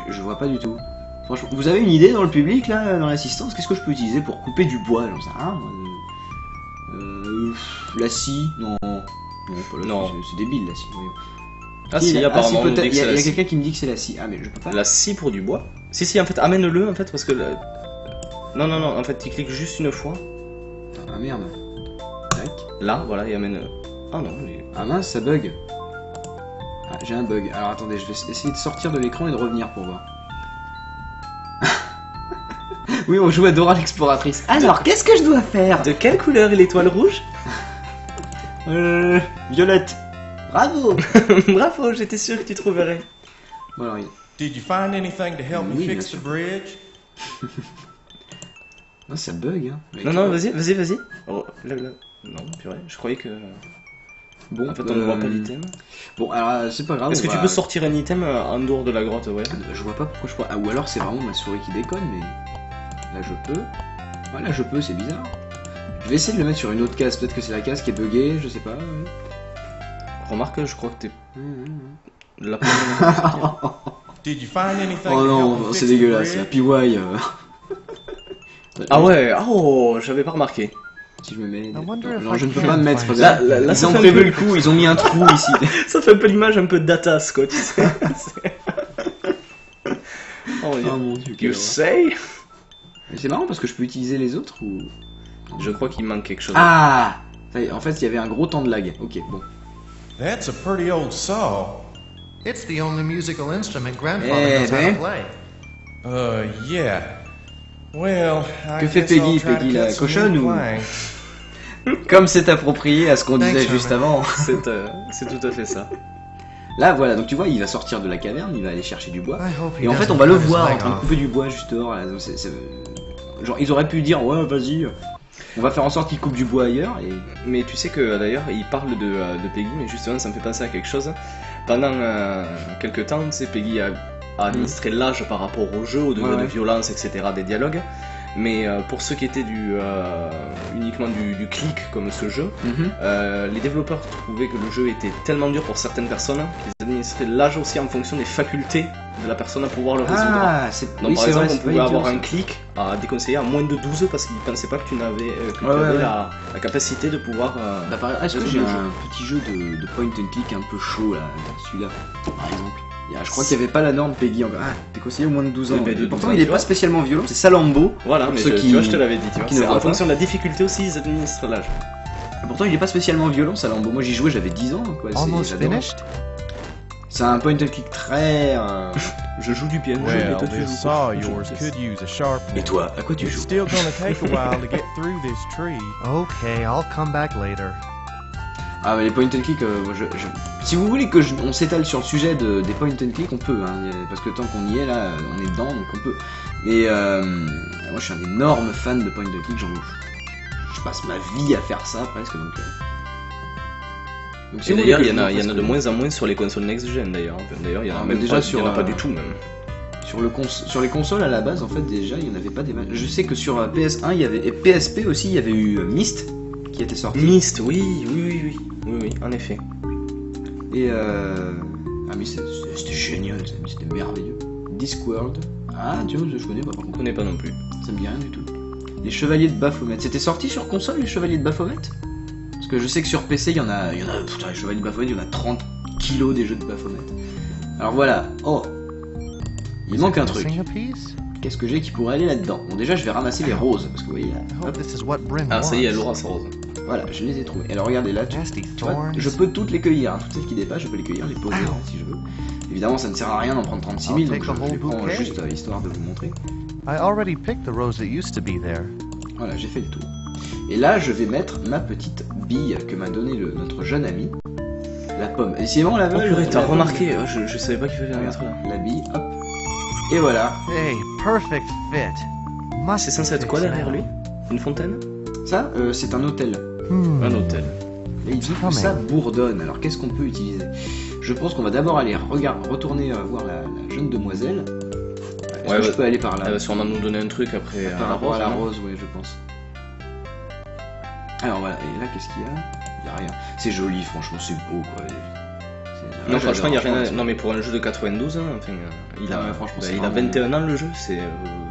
je vois pas du tout. Franchement, vous avez une idée dans le public, là, dans l'assistance? Qu'est-ce que je peux utiliser pour couper du bois? J'en sais rien, moi. La scie? Non. Non, pas la scie. C'est débile, la scie. Ah si, apparemment, il y a quelqu'un qui me dit que c'est la scie. Ah mais je peux pas. La scie pour du bois. Si si, en fait, amène-le en fait parce que... Non, non, non, en fait, tu cliques juste une fois. Ah merde. Tac. Là, voilà, il amène... Ah non, mais... Ah mince, ça bug. Ah, j'ai un bug. Alors attendez, je vais essayer de sortir de l'écran et de revenir pour voir. Oui, on joue à Dora l'exploratrice. Alors, qu'est-ce que je dois faire? De quelle couleur est l'étoile rouge? Violette. Bravo. Bravo, j'étais sûr que tu trouverais. Bon, alors, il... Did you find anything to help me fix the bridge? Non, ça bug, hein. Avec non, non, vas-y, vas-y, vas-y. Oh, là, là. Non, purée, je croyais que... Bon, en fait, on ne voit pas l'item. Bon, alors, c'est pas grave. Est-ce que tu peux sortir un item en dehors de la grotte, ouais? Je vois pas pourquoi je crois... Ah, ou alors, c'est vraiment ma souris qui déconne, mais... Là, je peux. Ouais, là, je peux, c'est bizarre. Je vais essayer de le mettre sur une autre case. Peut-être que c'est la case qui est buggée, je sais pas. Remarque, je crois que t'es... La première... Oh non, c'est dégueulasse, la PY. Ah ouais, oh, j'avais pas remarqué. Si je me mets... Non, je ne peux pas me mettre. Là, ils ont prévu le coup, ils ont mis un trou ici. Ça fait un peu l'image un peu data, Scott. Oh mon dieu. You say? Mais c'est marrant parce que je peux utiliser les autres ou... Je crois qu'il manque quelque chose. Ah, ça y est, en fait, il y avait un gros temps de lag. Ok, bon. That's a pretty old saw. It's the only musical instrument grandfather knows how to play. Yeah. Well, que fait Peggy? Peggy la cochonne ou... Comme c'est approprié à ce qu'on disait juste avant. C'est tout à fait ça. Là, voilà, donc tu vois, il va sortir de la caverne, il va aller chercher du bois. Et en fait, on va le voir en train de couper du bois juste dehors. Là. Donc, genre, ils auraient pu dire, ouais, vas-y, on va faire en sorte qu'il coupe du bois ailleurs. Et... Mais tu sais que, d'ailleurs, il parle de Peggy, mais justement, ça me fait penser à quelque chose. Pendant quelques temps, tu sais, Peggy a administré l'âge par rapport au jeu, au degré de violence, etc., des dialogues. Mais pour ceux qui étaient uniquement du clic comme ce jeu, les développeurs trouvaient que le jeu était tellement dur pour certaines personnes qu'ils administraient l'âge aussi en fonction des facultés de la personne à pouvoir le résoudre. Donc oui, par exemple, on pouvait avoir un clic à déconseiller à moins de 12 parce qu'ils ne pensaient pas que tu n'avais la capacité de pouvoir... Est-ce que j'ai un petit jeu de point and click un peu chaud, celui-là, par exemple? Je crois qu'il n'y avait pas la norme Peggy encore. Ah, t'es conseillé au moins de 12 ans. Pourtant, il n'est pas spécialement violent, c'est Salambo. Voilà, mais tu vois, je te l'avais dit. C'est en fonction de la difficulté aussi, ils administrent l'âge. Pourtant, il n'est pas spécialement violent, Salambo. Moi, j'y jouais, j'avais 10 ans. C'est un point and click très... Je joue du piano, mais toi, tu joues quoi? Et toi, à quoi tu joues? Ah mais les point and click, si vous voulez qu'on s'étale sur le sujet des point and click, on peut, hein, parce que tant qu'on y est là, on est dedans, donc on peut. Mais moi je suis un énorme fan de point and click, je passe ma vie à faire ça presque. Donc si d'ailleurs il y en a de moins en moins sur les consoles next-gen d'ailleurs. D'ailleurs il y en a même déjà pas du tout même. Sur les consoles à la base en fait déjà il n'y en avait pas des matchs. Je sais que sur PS1 il y avait, et PSP aussi il y avait eu Myst. Qui était sorti. Myst, oui, en effet. Et ah mais c'était génial, c'était merveilleux. Discworld. Ah tu vois, je connais pas par contre. Je connais pas non plus. Ça me dit rien du tout. Les Chevaliers de Baphomet. C'était sorti sur console les Chevaliers de Baphomet? Parce que je sais que sur PC il y en a putain, les Chevaliers de Baphomet, il y en a 30 kilos des jeux de Baphomet. Alors voilà. Oh. Il manque un truc. Qu'est-ce que j'ai qui pourrait aller là-dedans? Bon déjà je vais ramasser les roses parce que vous voyez là. Ah ça y est, elle aura sa rose. Voilà, je les ai trouvées. Alors regardez là, je peux toutes les cueillir, hein. Toutes celles qui dépassent, je peux les cueillir, les poser si je veux. Évidemment ça ne sert à rien d'en prendre 36 000, donc je les prends juste histoire de vous montrer. Voilà, j'ai fait le tour. Et là je vais mettre ma petite bille que m'a donnée notre jeune ami, la pomme. Et si on la veut, t'as remarqué, je savais pas qu'il fallait la mettre là. La bille, hop. Et voilà. Hey, perfect fit. C'est censé être quoi derrière lui? Une fontaine? Ça, c'est un hôtel. Un hôtel. Et il dit que ça bourdonne. Alors qu'est-ce qu'on peut utiliser? Je pense qu'on va d'abord aller retourner voir la jeune demoiselle. Ouais, je peux aller par là. Elle va sûrement nous donner un truc après. Par rapport à la rose, oui, je pense. Alors voilà, et là qu'est-ce qu'il y a? Il n'y a rien. C'est joli, franchement, c'est beau quoi. Non, là, franchement, il n'y a rien. Non, mais pour un jeu de 92, hein, enfin, il a 21 ans le jeu, c'est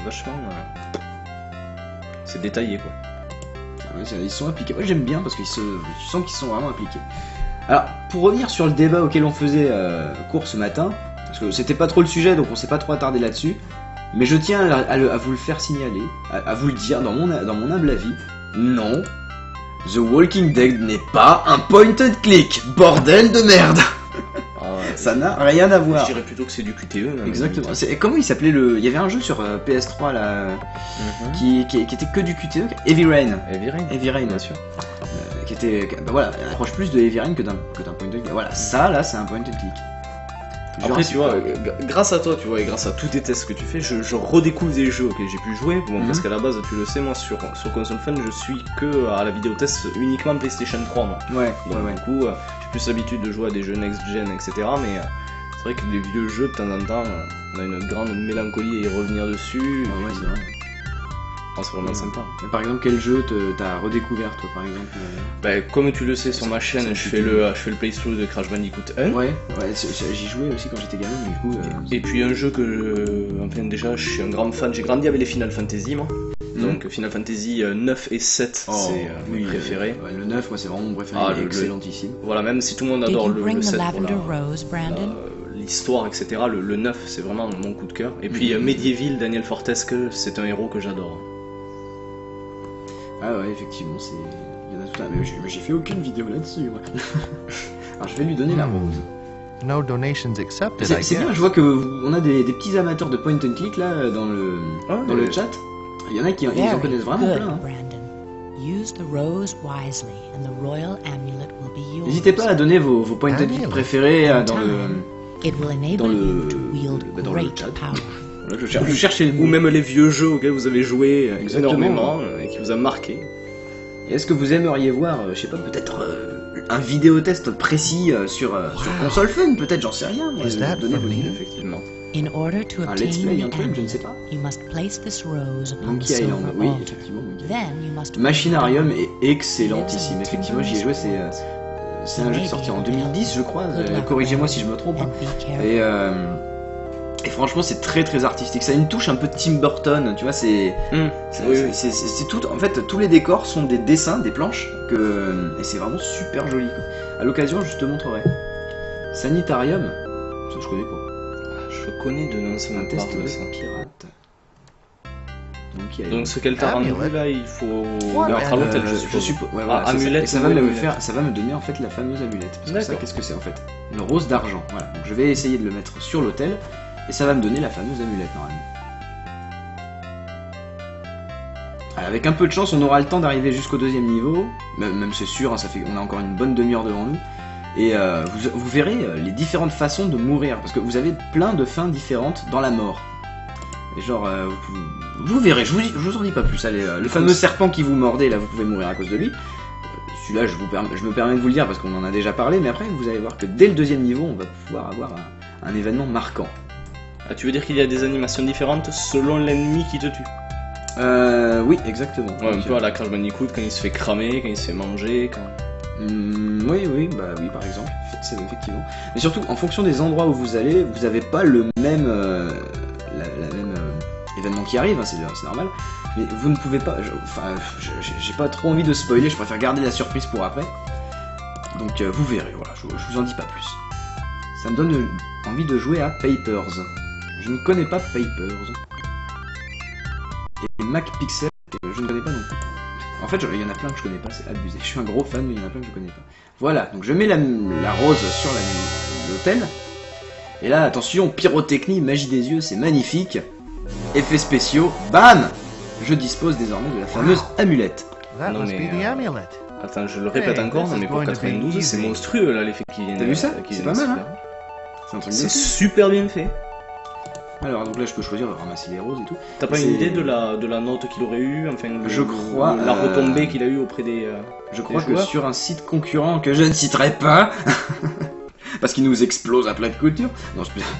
vachement. C'est détaillé quoi. Ils sont appliqués. Moi j'aime bien parce que je sens qu'ils sont vraiment appliqués. Alors, pour revenir sur le débat auquel on faisait cours ce matin, parce que c'était pas trop le sujet, donc on s'est pas trop attardé là-dessus, mais je tiens à vous le faire signaler, à vous le dire dans mon humble avis, non, The Walking Dead n'est pas un point and click, bordel de merde. Ça n'a rien à voir. Je dirais plutôt que c'est du QTE. Exactement. Comment il s'appelait le... Il y avait un jeu sur PS3 là, qui était que du QTE. Heavy Rain, bien sûr. Qui était, bah voilà, elle approche plus de Heavy Rain que d'un point de clic. Voilà, ça là, c'est un point de clic. Après, tu vois, grâce à toi, tu vois, et grâce à tous tes tests que tu fais, je redécouvre des jeux auxquels j'ai pu jouer. Bon, parce qu'à la base, tu le sais, moi, sur ConsoleFun, je suis que à la vidéo test uniquement PlayStation 3, moi. Ouais. Donc, du coup, j'ai plus l'habitude de jouer à des jeux next-gen, etc. Mais c'est vrai que des vieux jeux, de temps en temps, on a une grande mélancolie à y revenir dessus. Ah, ouais, c'est vrai. C'est vraiment sympa. Par exemple, quel jeu t'as redécouvert, toi, par exemple? Bah, comme tu le sais, sur ma chaîne, je fais le playthrough de Crash Bandicoot 1. Ouais, j'y jouais aussi quand j'étais gamin, du coup... Et puis un jeu que... Enfin, déjà, je suis un grand fan, j'ai grandi avec les Final Fantasy, moi. Donc, Final Fantasy 9 et 7, c'est mes préférés. Le 9, moi, c'est vraiment mon préféré, il est excellentissime. Voilà, même si tout le monde adore le 7, l'histoire, etc., le 9, c'est vraiment mon coup de cœur. Et puis, Medieval, Daniel Fortesque, c'est un héros que j'adore. Ah ouais, effectivement, c'est... il y en a tout un, mais j'ai fait aucune vidéo là-dessus. Alors je vais lui donner la rose. No donations accepted. C'est bien, je vois qu'on a des petits amateurs de point and click là dans le chat. Il y en a qui en connaissent vraiment plein. Hein. N'hésitez pas à donner vos point and click préférés dans le chat. Là, je cherche ou même les vieux jeux auxquels vous avez joué énormément et qui vous a marqué. Est-ce que vous aimeriez voir, je sais pas, peut-être un vidéo test précis sur ConsoleFun, peut-être, j'en sais rien. Donnez vos lignes, effectivement. Un let's play, un truc, je ne sais pas. Monkey Island, oui, effectivement. Machinarium est excellentissime. Effectivement, j'y ai joué, c'est un jeu qui est sorti en 2010, je crois. Corrigez-moi si je me trompe. Et franchement, c'est très très artistique. Ça a une touche un peu Tim Burton, tu vois. C'est tout. En fait, tous les décors sont des dessins, des planches, et c'est vraiment super joli. À l'occasion, je te montrerai. Sanitarium, ça je connais pas. Je connais de nom, ça m'intéresse. Un pirate. Donc ce qu'elle t'a rendu là, il faut. Je suppose. Ouais, voilà, amulette. Ça va me donner en fait la fameuse amulette. Parce que ça, qu'est-ce que c'est en fait? Une rose d'argent. Voilà. Donc je vais essayer de le mettre sur l'autel. Et ça va me donner la fameuse amulette, normalement. Alors, avec un peu de chance, on aura le temps d'arriver jusqu'au deuxième niveau. Même c'est sûr, hein, on a encore une bonne demi-heure devant nous. Et vous verrez les différentes façons de mourir. Parce que vous avez plein de fins différentes dans la mort. Et genre, vous verrez, je vous en dis pas plus. Allez, le fameux serpent qui vous mordait, là, vous pouvez mourir à cause de lui. Celui-là, je me permets de vous le dire parce qu'on en a déjà parlé. Mais après, vous allez voir que dès le deuxième niveau, on va pouvoir avoir un événement marquant. Ah, tu veux dire qu'il y a des animations différentes selon l'ennemi qui te tue? Oui, exactement. Ouais, un peu à la Crash Bandicoot, quand il se fait cramer, quand il se fait manger, quand... Oui, par exemple, c'est effectivement. Mais surtout, en fonction des endroits où vous allez, vous n'avez pas le même... événement qui arrive, hein, c'est normal. Mais vous ne pouvez pas... j'ai pas trop envie de spoiler, je préfère garder la surprise pour après. Donc, vous verrez, voilà, je vous en dis pas plus. Ça me donne envie de jouer à Papers. Je ne connais pas Papers. Et MacPixel, je ne connais pas non plus. En fait, il y en a plein que je connais pas, c'est abusé. Je suis un gros fan, mais il y en a plein que je connais pas. Voilà, donc je mets la rose sur l'autel. Et là, attention, pyrotechnie, magie des yeux, c'est magnifique. Effets spéciaux, bam! Je dispose désormais de la fameuse amulette. Non, mais, attends, je le répète encore, mais pour 92, c'est monstrueux là, l'effet qui vient. T'as vu ça? C'est pas mal, hein? C'est super bien fait. Alors donc là je peux choisir de ramasser les roses et tout. T'as pas une idée de la note qu'il aurait eu, enfin je crois la retombée qu'il a eu auprès des je crois des que joueurs. Sur un site concurrent que je ne citerai pas parce qu'il nous explose à plein de coutures. Non, je plaisante.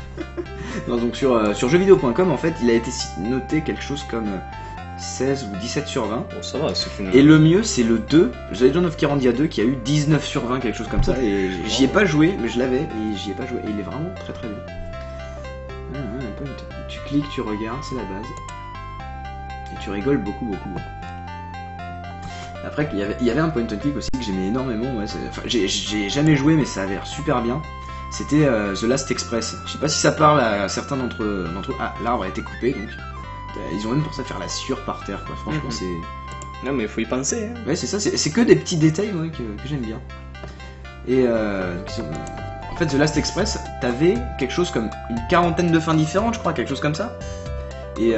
Non, donc sur jeuxvideo.com en fait, il a été noté quelque chose comme 16 ou 17 sur 20. Bon, ça va, c'est une... Et le mieux, c'est le 2, The Legend of Kyrandia 2, qui a eu 19 sur 20, quelque chose comme ça. Et j'y ai pas joué, mais je l'avais, et j'y ai pas joué. Et il est vraiment très très bien. Tu cliques, tu regardes, c'est la base. Et tu rigoles beaucoup, beaucoup, beaucoup. Après, il y avait un point and click aussi que j'aimais énormément. Ouais, enfin, j'ai jamais joué, mais ça avait l'air super bien. C'était The Last Express. Je sais pas si ça parle à certains d'entre eux. Ah, l'arbre a été coupé, donc ils ont même pensé à faire la sciure par terre, quoi. Franchement, c'est... Non, mais faut y penser. Hein. Ouais, c'est ça. C'est que des petits détails, ouais, que j'aime bien. Et en fait, The Last Express, t'avais quelque chose comme une quarantaine de fins différentes, je crois, quelque chose comme ça. Et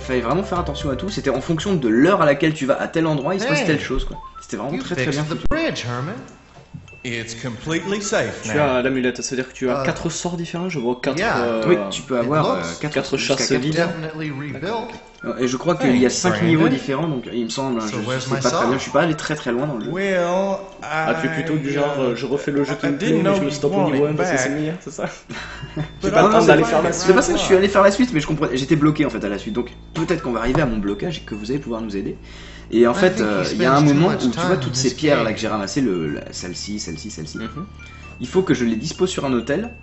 fallait vraiment faire attention à tout. C'était en fonction de l'heure à laquelle tu vas à tel endroit, il se passe telle chose, quoi. C'était vraiment très très bien foutu. It's completely safe. Tu as l'amulette, c'est-à-dire que tu as 4 sorts différents, je vois 4... Oui, tu peux avoir 4 chasses vides. Et je crois qu'il y a 5 niveaux différents, donc il me semble, je sais pas très bien, je suis pas allé très très loin dans le jeu. Ah, tu es plutôt du genre, je refais le jeu qui me plaît, mais je me stoppe au niveau 1 parce que c'est meilleur, c'est ça? J'ai pas le temps d'aller faire la suite. C'est pas ça, je suis allé faire la suite, mais j'étais bloqué en fait à la suite, donc peut-être qu'on va arriver à mon blocage et que vous allez pouvoir nous aider. Et en fait, il y a un moment où tu vois toutes ces pierres là que j'ai ramassées, celle-ci, celle-ci, celle-ci. Il faut que je les dispose sur un hôtel,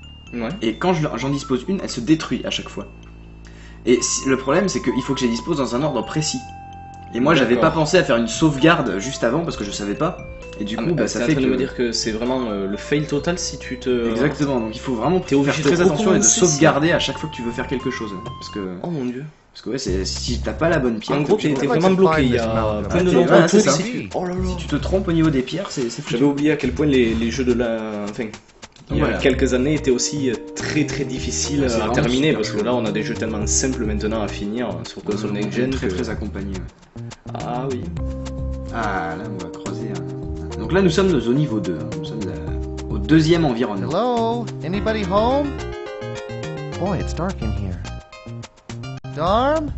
et quand j'en dispose une, elle se détruit à chaque fois. Et le problème, c'est qu'il faut que je les dispose dans un ordre précis. Et moi, j'avais pas pensé à faire une sauvegarde juste avant parce que je savais pas. Et du coup, bah, ça fait que... me dire que c'est vraiment le fail total si tu te... Exactement, donc il faut vraiment faire très attention et de sauvegarder à chaque fois que tu veux faire quelque chose. Parce que... Oh mon dieu. Parce que ouais, si t'as pas la bonne pierre... En gros, t'es vraiment bloqué, il y a plein de nombreux trucs. Si tu te trompes au niveau des pierres, c'est fou. J'avais oublié à quel point les jeux de la... Enfin, il y a quelques années étaient aussi très très difficiles à terminer. Parce que là, on a des jeux tellement simples maintenant à finir sur console next-gen. Très très accompagné. Ah oui. Ah, là, on va croiser... Donc là, nous sommes au niveau 2, nous sommes au deuxième environnement. Hello, anybody home? Boy, it's dark in here. Darm?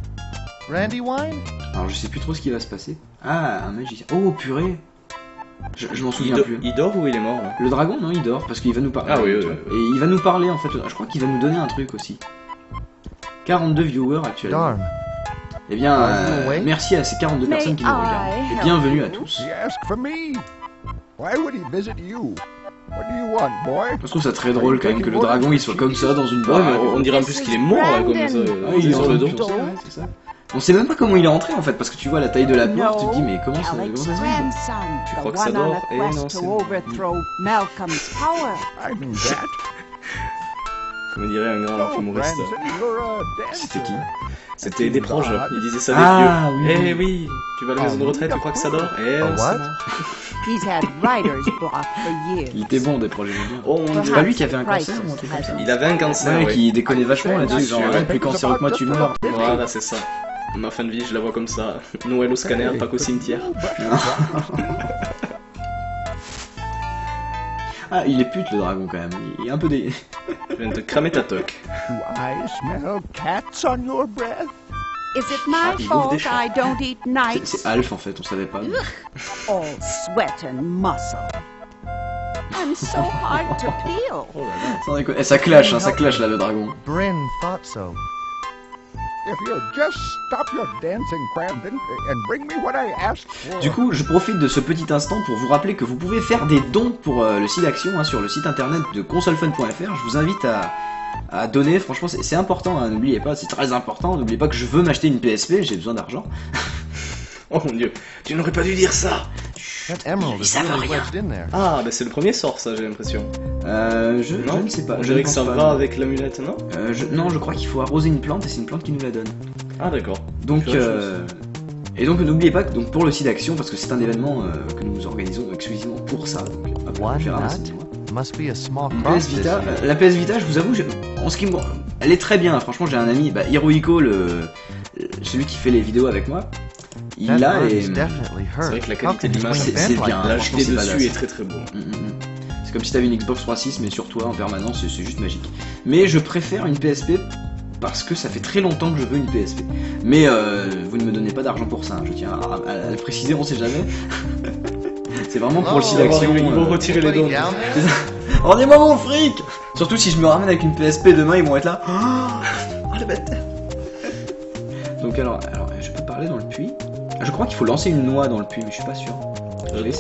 Brandywine? Alors, je sais plus trop ce qui va se passer. Ah, un magicien. Oh, purée! Je m'en souviens plus. Il dort ou il est mort? Le dragon, non, il dort parce qu'il va nous parler. Ah oui, oui, oui. Et il va nous parler en fait. Je crois qu'il va nous donner un truc aussi. 42 viewers actuellement. Darm. Eh bien, merci à ces 42 personnes qui nous regardent. Et bienvenue à tous. Je trouve ça très drôle quand même que le dragon il soit comme ça dans une barre. Ouais, on dirait en plus qu'il est mort là, comme ça. Il est sur le dos. Ça. On sait même pas comment il est entré en fait, parce que tu vois la taille de la barre, tu te dis mais comment ça Tu crois que ça dort? Eh non, c'est... Comme dirait un grand humoriste. C'était qui? C'était des proches, ils disaient ça des vieux. Eh oui, tu vas à la maison de retraite, tu crois que ça dort? Eh Il était bon des projets. Oh, c'est pas lui qui avait un cancer ou un truc comme ça? Il avait un cancer, ouais, qui déconnait vachement là-dessus, genre plus cancéreux que moi tu meurs. Voilà, c'est ça. Ma fin de vie, je la vois comme ça. Noël au scanner, pas qu'au cimetière. Ah, il est pute le dragon quand même, il est un peu dé... Je viens de cramer ta toque. C'est Alf en fait, on savait pas. Eh, ça clash, hein, ça clash là le dragon. Du coup, je profite de ce petit instant pour vous rappeler que vous pouvez faire des dons pour le Sidaction, hein, sur le site internet de consolefun.fr. Je vous invite à donner, franchement c'est important, n'oubliez pas, c'est très important. N'oubliez pas que je veux m'acheter une PSP, j'ai besoin d'argent. Oh mon dieu, tu n'aurais pas dû dire ça. Ils savent rien. Ah, bah c'est le premier sort ça, j'ai l'impression. Je ne sais pas. On dirait que ça va avec l'amulette, non? Non, je crois qu'il faut arroser une plante et c'est une plante qui nous la donne. Ah d'accord. Donc et donc n'oubliez pas que donc, pour le Sidaction, parce que c'est un événement que nous organisons exclusivement pour ça, donc après, PS Vita, la PS Vita, je vous avoue, en ce qui me... elle est très bien, franchement j'ai un ami, bah, Hirohiko, celui qui fait les vidéos avec moi. Il l'a et c'est vrai que la qualité de l'image c'est bien, l'acheter dessus est très très beau. C'est comme si t'avais une Xbox 360 mais sur toi en permanence, c'est juste magique. Mais je préfère une PSP parce que ça fait très longtemps que je veux une PSP. Mais vous ne me donnez pas d'argent pour ça, hein. Je tiens à le préciser, on sait jamais. C'est vraiment pour le site d'action. Ils vont retirer les dons. Rendez-moi mon fric! Surtout si je me ramène avec une PSP demain, ils vont être là. Oh le bête! Donc alors je peux parler dans le puits. Je crois qu'il faut lancer une noix dans le puits, mais je suis pas sûr.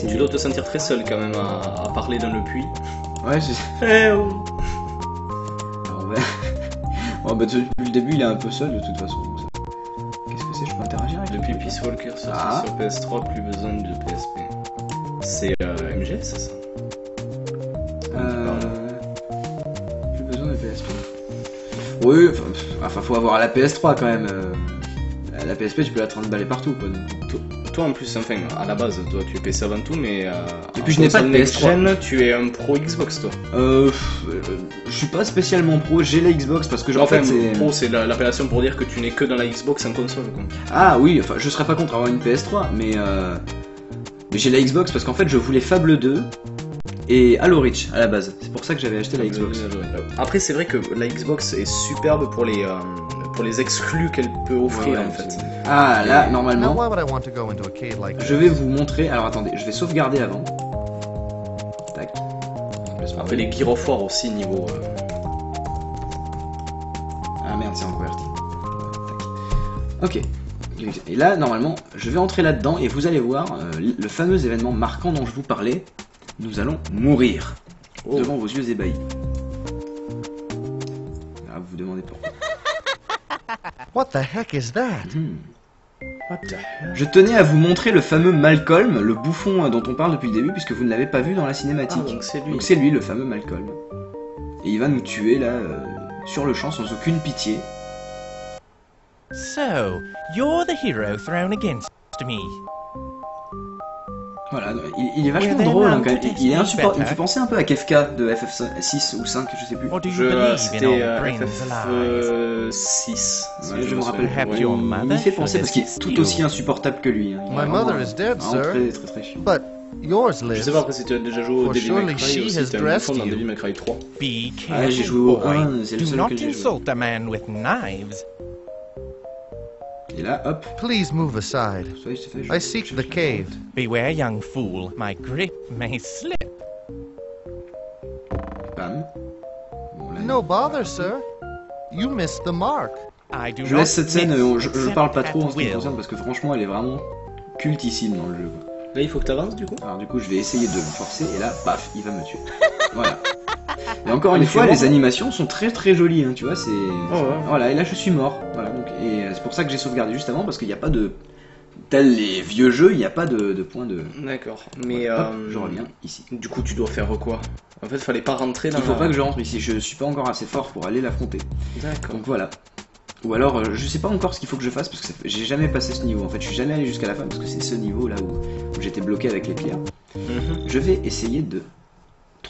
Tu dois te sentir très seul quand même à parler dans le puits. Ouais, c'est... Alors, bah... bon, bah, depuis le début, il est un peu seul de toute façon. Qu'est-ce que c'est, je peux interagir avec. Depuis Peace Walker sorti sur PS3, plus besoin de PSP. C'est MGS, c'est ça? Plus besoin de PSP. Oui, enfin faut avoir la PS3 quand même. La PSP, tu peux la 30 balles partout, quoi. Toi en plus, enfin à la base, toi tu es PC avant tout, mais et puis je n'ai pas de PS3. Tu es un pro Xbox, toi? Je suis pas spécialement pro, j'ai la Xbox parce que je enfin, pro, c'est l'appellation pour dire que tu n'es que dans la Xbox en console, quoi. Ah oui, enfin je serais pas contre avoir une PS3, mais j'ai la Xbox parce qu'en fait je voulais Fable 2 et Halo Reach à la base. C'est pour ça que j'avais acheté la Xbox. Après c'est vrai que la Xbox est superbe pour les exclus qu'elle peut offrir, ouais, en fait. Ah là, normalement, je vais vous montrer. Alors attendez, je vais sauvegarder avant. Tac. Après les gyrophares aussi niveau. Ah merde, c'est en QWERTY. Ok. Et là, normalement, je vais entrer là-dedans et vous allez voir le fameux événement marquant dont je vous parlais. Nous allons mourir devant vos yeux ébahis. Ah, vous vous demandez pourquoi. What the heck is that? What the heck? Je tenais à vous montrer le fameux Malcolm, le bouffon dont on parle depuis le début, puisque vous ne l'avez pas vu dans la cinématique. Ah, donc c'est lui. Donc c'est lui, le fameux Malcolm. Et il va nous tuer là, sur le champ, sans aucune pitié. So, you're the hero thrown against me. Voilà, il est vachement drôle hein, quand même. Il est insupportable. Il me fait penser un peu à Kefka de FF6 ou 5, je sais plus. C'était FF6. Je me rappelle. Il me fait penser parce qu'il est tout aussi insupportable que lui. Hein. Il est très chiant. Je sais pas après si tu as déjà joué au Devil May Cry ou si t'as un fond dans Devil May Cry 3. Ah, j'ai joué au 1, c'est le seul que j'ai joué. Et là, hop. Please move aside. I seek the cave. Beware, young fool. My grip may slip. Bam. No bother, sir. You missed the mark. Je laisse cette scène. Je parle pas trop en ce qui me concerne parce que franchement, elle est vraiment cultissime dans le jeu. Là, il faut que t'avances du coup. Alors du coup, je vais essayer de me forcer et là, paf, il va me tuer. Voilà. Et encore une fois, les animations sont très jolies, hein, tu vois, c'est... Oh, ouais. Voilà, et là je suis mort, voilà, donc, et c'est pour ça que j'ai sauvegardé juste avant, parce qu'il n'y a pas de... Tel les vieux jeux, il n'y a pas de point de... D'accord, mais... Voilà. Hop, je reviens ici. Du coup, tu dois faire quoi? En fait, il fallait pas rentrer dans... Il faut pas que je rentre ici, je suis pas encore assez fort pour aller l'affronter. D'accord. Donc voilà. Ou alors, je sais pas encore ce qu'il faut que je fasse, parce que j'ai jamais passé ce niveau, en fait, je suis jamais allé jusqu'à la fin, parce que c'est ce niveau là où j'étais bloqué avec les pierres. Mm-hmm. Je vais essayer de...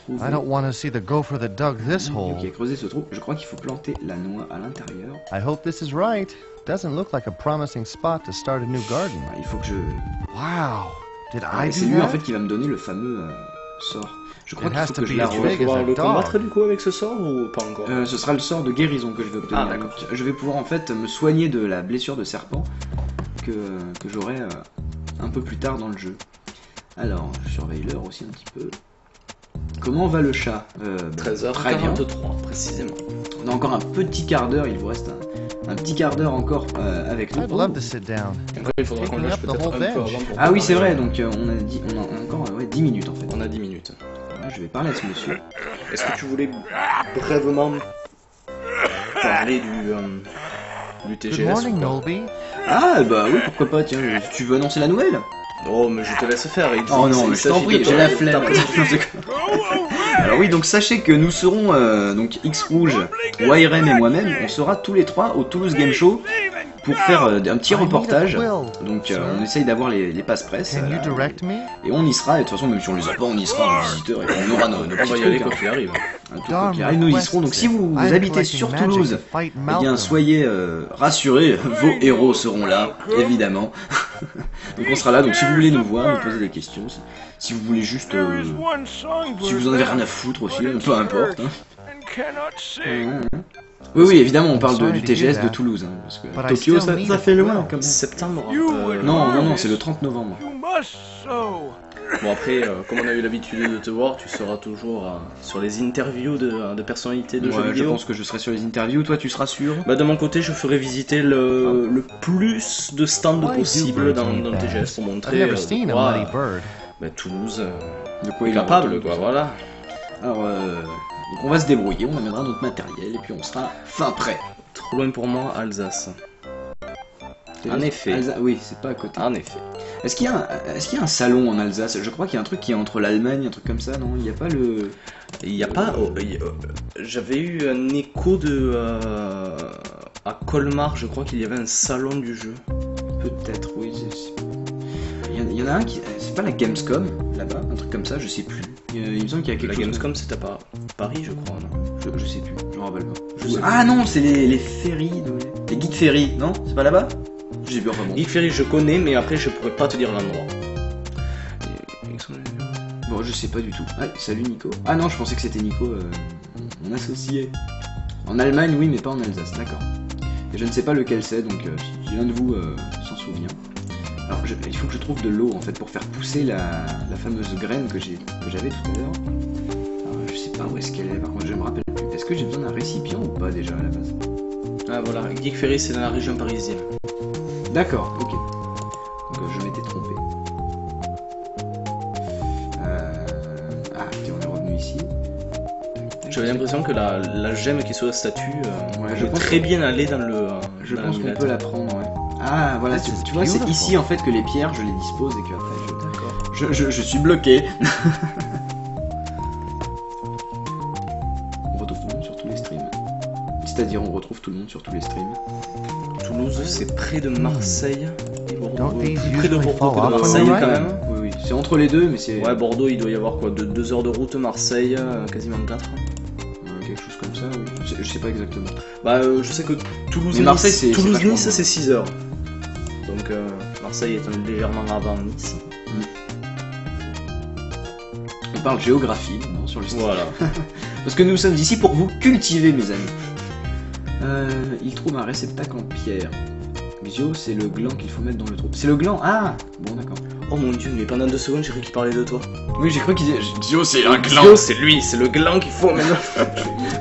I don't want to see the gopher that dug this hole. Okay, creuser ce trou. Je crois qu'il faut planter la noix à l'intérieur. I hope this is right. Doesn't look like a promising spot to start a new garden. Il faut que je... Wow. Did I do that? C'est lui en fait qui va me donner le fameux sort. Je crois qu'il faut que je la revoie. Le combattre du coup avec ce sort ou pas encore? Ce sera le sort de guérison que je vais obtenir. Ah d'accord. Je vais pouvoir en fait me soigner de la blessure de serpent que j'aurai un peu plus tard dans le jeu. Alors, je surveille l'heure aussi un petit peu. Comment va le chat? 13h43 précisément. On a encore un petit quart d'heure, il vous reste un petit quart d'heure encore avec nous. Après il faudra qu'on lâche peut-être un peu avant. Ah oui c'est vrai, donc on a encore 10 minutes en fait. On a 10 minutes. Là, je vais parler à ce monsieur. Est-ce que tu voulais brièvement parler du TGS? Ah bah oui, pourquoi pas, tiens, tu veux annoncer la nouvelle? Oh mais je te laisse faire. Oh non, je t'en prie, j'ai la flemme. Alors oui, donc sachez que nous serons, donc X-Rouge, Wyren et moi-même, on sera tous les trois au Toulouse Game Show pour faire un petit reportage. Donc on essaye d'avoir les passes-presse. Et on y sera, et de toute façon même si on les a pas, on y sera en visiteur et on aura nos petits trucs quoi qu'il arrive. Nous y serons, donc si vous habitez sur Toulouse, eh bien soyez rassurés, vos héros seront là, évidemment. Donc on sera là, donc si vous voulez nous voir, nous poser des questions, si vous voulez juste... si vous en avez rien à foutre aussi, peu importe. Hein. Oui, oui, évidemment, on parle du TGS de Toulouse, hein, parce que Tokyo, ça fait loin, comme septembre. Non, c'est le 30 novembre. Bon après, comme on a eu l'habitude de te voir, tu seras toujours sur les interviews de personnalités de jeux vidéo. Je pense que je serai sur les interviews, toi tu seras sûr? Bah de mon côté, je ferai visiter le plus de stands possible dans le TGS pour montrer Toulouse de quoi il est capable, quoi, voilà. Alors, donc on va se débrouiller, on amènera notre matériel et puis on sera fin prêt. Trop loin pour moi, Alsace. côté. En effet. Oui, c'est pas à côté. En effet. Est-ce qu'il y a un salon en Alsace? Je crois qu'il y a un truc qui est entre l'Allemagne, un truc comme ça, non? Il n'y a pas le... Il n'y a pas... J'avais eu un écho de... à Colmar, je crois qu'il y avait un salon du jeu. Peut-être, oui. Il y en a un qui... C'est pas la Gamescom, là-bas? Un truc comme ça, je sais plus. Il me semble qu'il y a quelque chose... La Gamescom, c'est à Paris, je crois, non? Je sais plus, je me rappelle pas. Ah non, c'est les ferries, les guides ferries, non? C'est pas là-bas? J'ai bien vraiment. Guide ferry, je connais, mais après, je pourrais pas te dire l'endroit. Bon, je sais pas du tout. Ah, salut Nico. Ah non, je pensais que c'était Nico, mon associé. En Allemagne, oui, mais pas en Alsace, d'accord. Et je ne sais pas lequel c'est, donc si l'un de vous s'en souvient. Alors, il faut que je trouve de l'eau, en fait, pour faire pousser la fameuse graine que j'avais tout à l'heure. Je sais pas où est-ce qu'elle est, par contre, je me rappelle plus. Est-ce que j'ai besoin d'un récipient ou pas, déjà, à la base? Ah, voilà, Guide ferry, c'est dans la région parisienne. D'accord, ok. Donc je m'étais trompé. Ah, puis on est revenu ici. J'avais l'impression que la gemme qui est sur la statue, ouais, je pense très bien aller dans le... je pense qu'on peut la prendre, ouais. Ah, voilà, tu vois, c'est ici en fait que les pierres, je les dispose et que après je... D'accord. Je suis bloqué. On retrouve tout le monde sur tous les streams. C'est-à-dire, on retrouve tout le monde sur tous les streams. Toulouse, c'est près de Marseille. Près de Bordeaux, près de Marseille quand même. Oui, oui. C'est entre les deux, mais c'est... Ouais, Bordeaux, il doit y avoir quoi, 2 heures de route, Marseille, quasiment 4. Quelque chose comme ça, oui. Je sais pas exactement. Bah, je sais que Toulouse, Marseille, c'est... Toulouse-Nice, c'est 6 heures. Donc, Marseille est légèrement avant Nice. On parle géographie, non, sur le site. Voilà. Parce que nous sommes ici pour vous cultiver, mes amis. Il trouve un réceptacle en pierre. Xio, c'est le gland qu'il faut mettre dans le trou. C'est le gland? Ah! Bon, d'accord. Oh mon dieu, mais pendant 2 secondes, j'ai cru qu'il parlait de toi. Oui, j'ai cru qu'il disait... Xio, c'est un gland! Xio, c'est lui, c'est le gland qu'il faut mettre.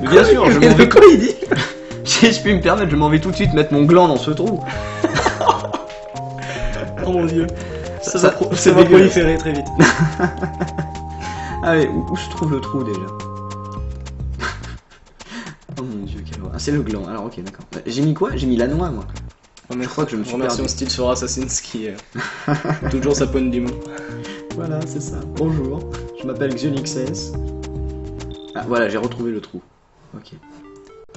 Mais bien sûr, je m'en vais... Quoi il dit? Si je puis me permettre, je m'en vais tout de suite mettre mon gland dans ce trou. Oh mon dieu. Ça va proliférer très vite. Allez, où se trouve le trou déjà? Ah, c'est le gland, alors ok, d'accord. J'ai mis quoi? J'ai mis la noix, moi. Je crois que je me suis perdu. Remercions style sur Assassin's qui toujours sa pointe du mot. Voilà, c'est ça. Bonjour, je m'appelle Xionixes. Ah, voilà, j'ai retrouvé le trou. Ok.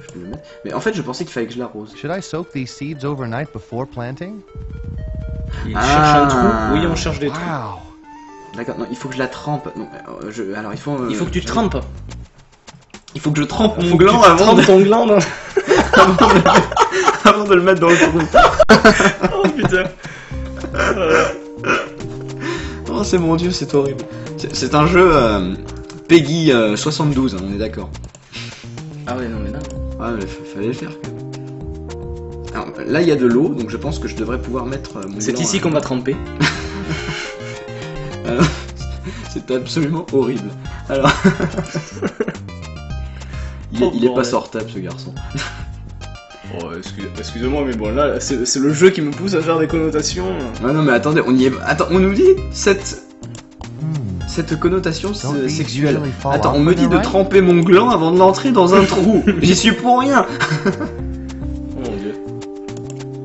Je peux le mettre. Mais en fait, je pensais qu'il fallait que je l'arrose. Should I soak these seeds overnight before planting? Il cherche un trou. Oui, on cherche des trous. D'accord, non, il faut que je la trempe. Non, alors, il faut... il faut que tu trempes. Il faut que je trempe mon gland avant de... ton gland, non. Avant de le mettre dans le trou. Oh putain. Oh c'est mon dieu, c'est horrible. C'est un jeu Peggy 72, hein, on est d'accord. Ah ouais, non mais là... Ouais, mais fallait le faire. Alors là, il y a de l'eau, donc je pense que je devrais pouvoir mettre mon gland... C'est ici qu'on va tremper. C'est absolument horrible. Alors... Il est pas sortable ce garçon. Oh, excusez-moi, mais bon, là, c'est le jeu qui me pousse à faire des connotations. Ah non, mais attendez, on y est. Attends, on nous dit cette connotation sexuelle. Attends, on me dit de tremper mon gland avant de l'entrer dans un trou. J'y suis pour rien. Oh mon dieu.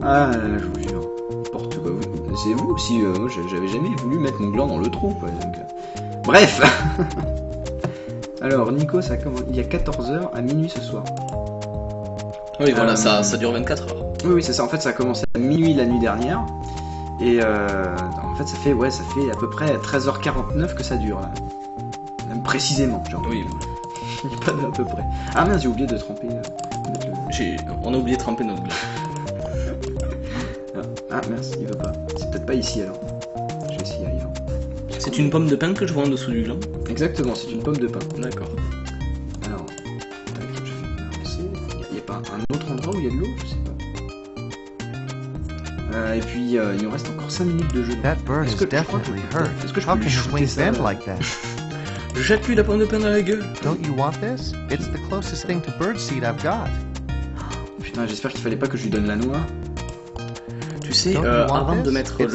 Ah, je vous jure. N'importe quoi. C'est vous aussi. Moi, j'avais jamais voulu mettre mon gland dans le trou, quoi. Donc... Bref. Alors, Nico, ça commence il y a 14h à minuit ce soir. Oui, voilà, ça dure 24h. Oui, c'est ça. En fait, ça a commencé à minuit la nuit dernière. Et en fait, ça fait à peu près 13h49 que ça dure, là. Même précisément, genre. Oui, il n'y a pas de à peu près. Ah mince, j'ai oublié de tremper. On a oublié de tremper notre glace. Ah mince, il veut pas. C'est peut-être pas ici, alors. Je vais essayer ailleurs. C'est une pomme de pin que je vois en dessous du gland. Exactement, c'est une pomme de pin. D'accord. Alors, il n'y a pas un autre endroit où il y a de l'eau? Je sais pas. Et puis, il nous reste encore 5 minutes de jeu. Est-ce que je peux lui shooter ça? Je jette lui la pomme de pin dans la gueule. Putain, j'espère qu'il fallait pas que je lui donne la noix. Tu sais, avant de mettre le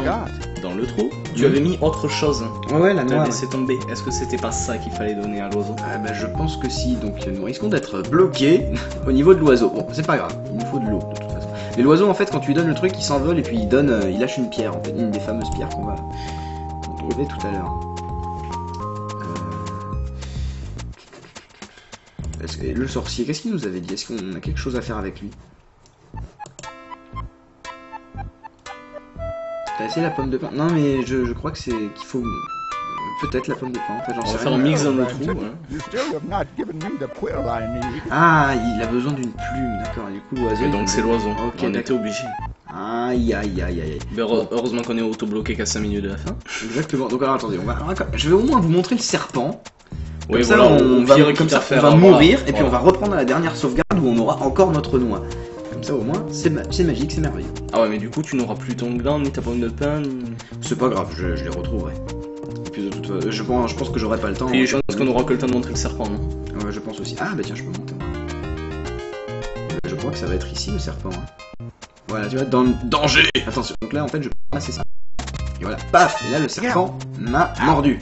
gland dans le trou, tu avais mis autre chose. Ouais, la noix. Laissé tomber. Est-ce que c'était pas ça qu'il fallait donner à l'oiseau? Ah bah je pense que si. Donc nous risquons d'être bloqués au niveau de l'oiseau. Bon, c'est pas grave. Il nous faut de l'eau de toute façon. Et l'oiseau, en fait, quand tu lui donnes le truc, il s'envole et puis il donne, il lâche une pierre, en fait, une des fameuses pierres qu'on va trouver tout à l'heure. Le sorcier, qu'est-ce qu'il nous avait dit? Est-ce qu'on a quelque chose à faire avec lui? T'as essayé la pomme de pain? Non, mais je crois que c'est qu'il faut peut-être la pomme de pain. Enfin, j'en sais rien. On va faire un mix dans le trou. Ouais. Ah, il a besoin d'une plume, d'accord. Du coup, l'oiseau. Donc c'est l'oiseau. Okay, on était obligé. Aïe aïe aïe aïe. Ben, heureusement qu'on est autobloqué qu'à 5 minutes de la fin. Exactement. Donc alors attendez, on va. Je vais au moins vous montrer le serpent. Comme oui, ça, voilà, on va mourir, et puis on va reprendre à la dernière sauvegarde où on aura encore notre noix. Comme ça, au moins, c'est magique, c'est merveilleux. Ah ouais, mais du coup, tu n'auras plus ton gland, ni ta pomme de pain. C'est pas grave, je les retrouverai. Et puis de toute façon, je pense que j'aurai pas le temps. Et je pense qu'on aura que le temps de montrer le serpent, non? Ouais, je pense aussi. Ah bah tiens, je peux monter. Je crois que ça va être ici le serpent. Hein. Voilà, tu vois, dans le danger. Attention, donc là, en fait, je peux passer ça. Et voilà, paf. Et là, le serpent m'a mordu.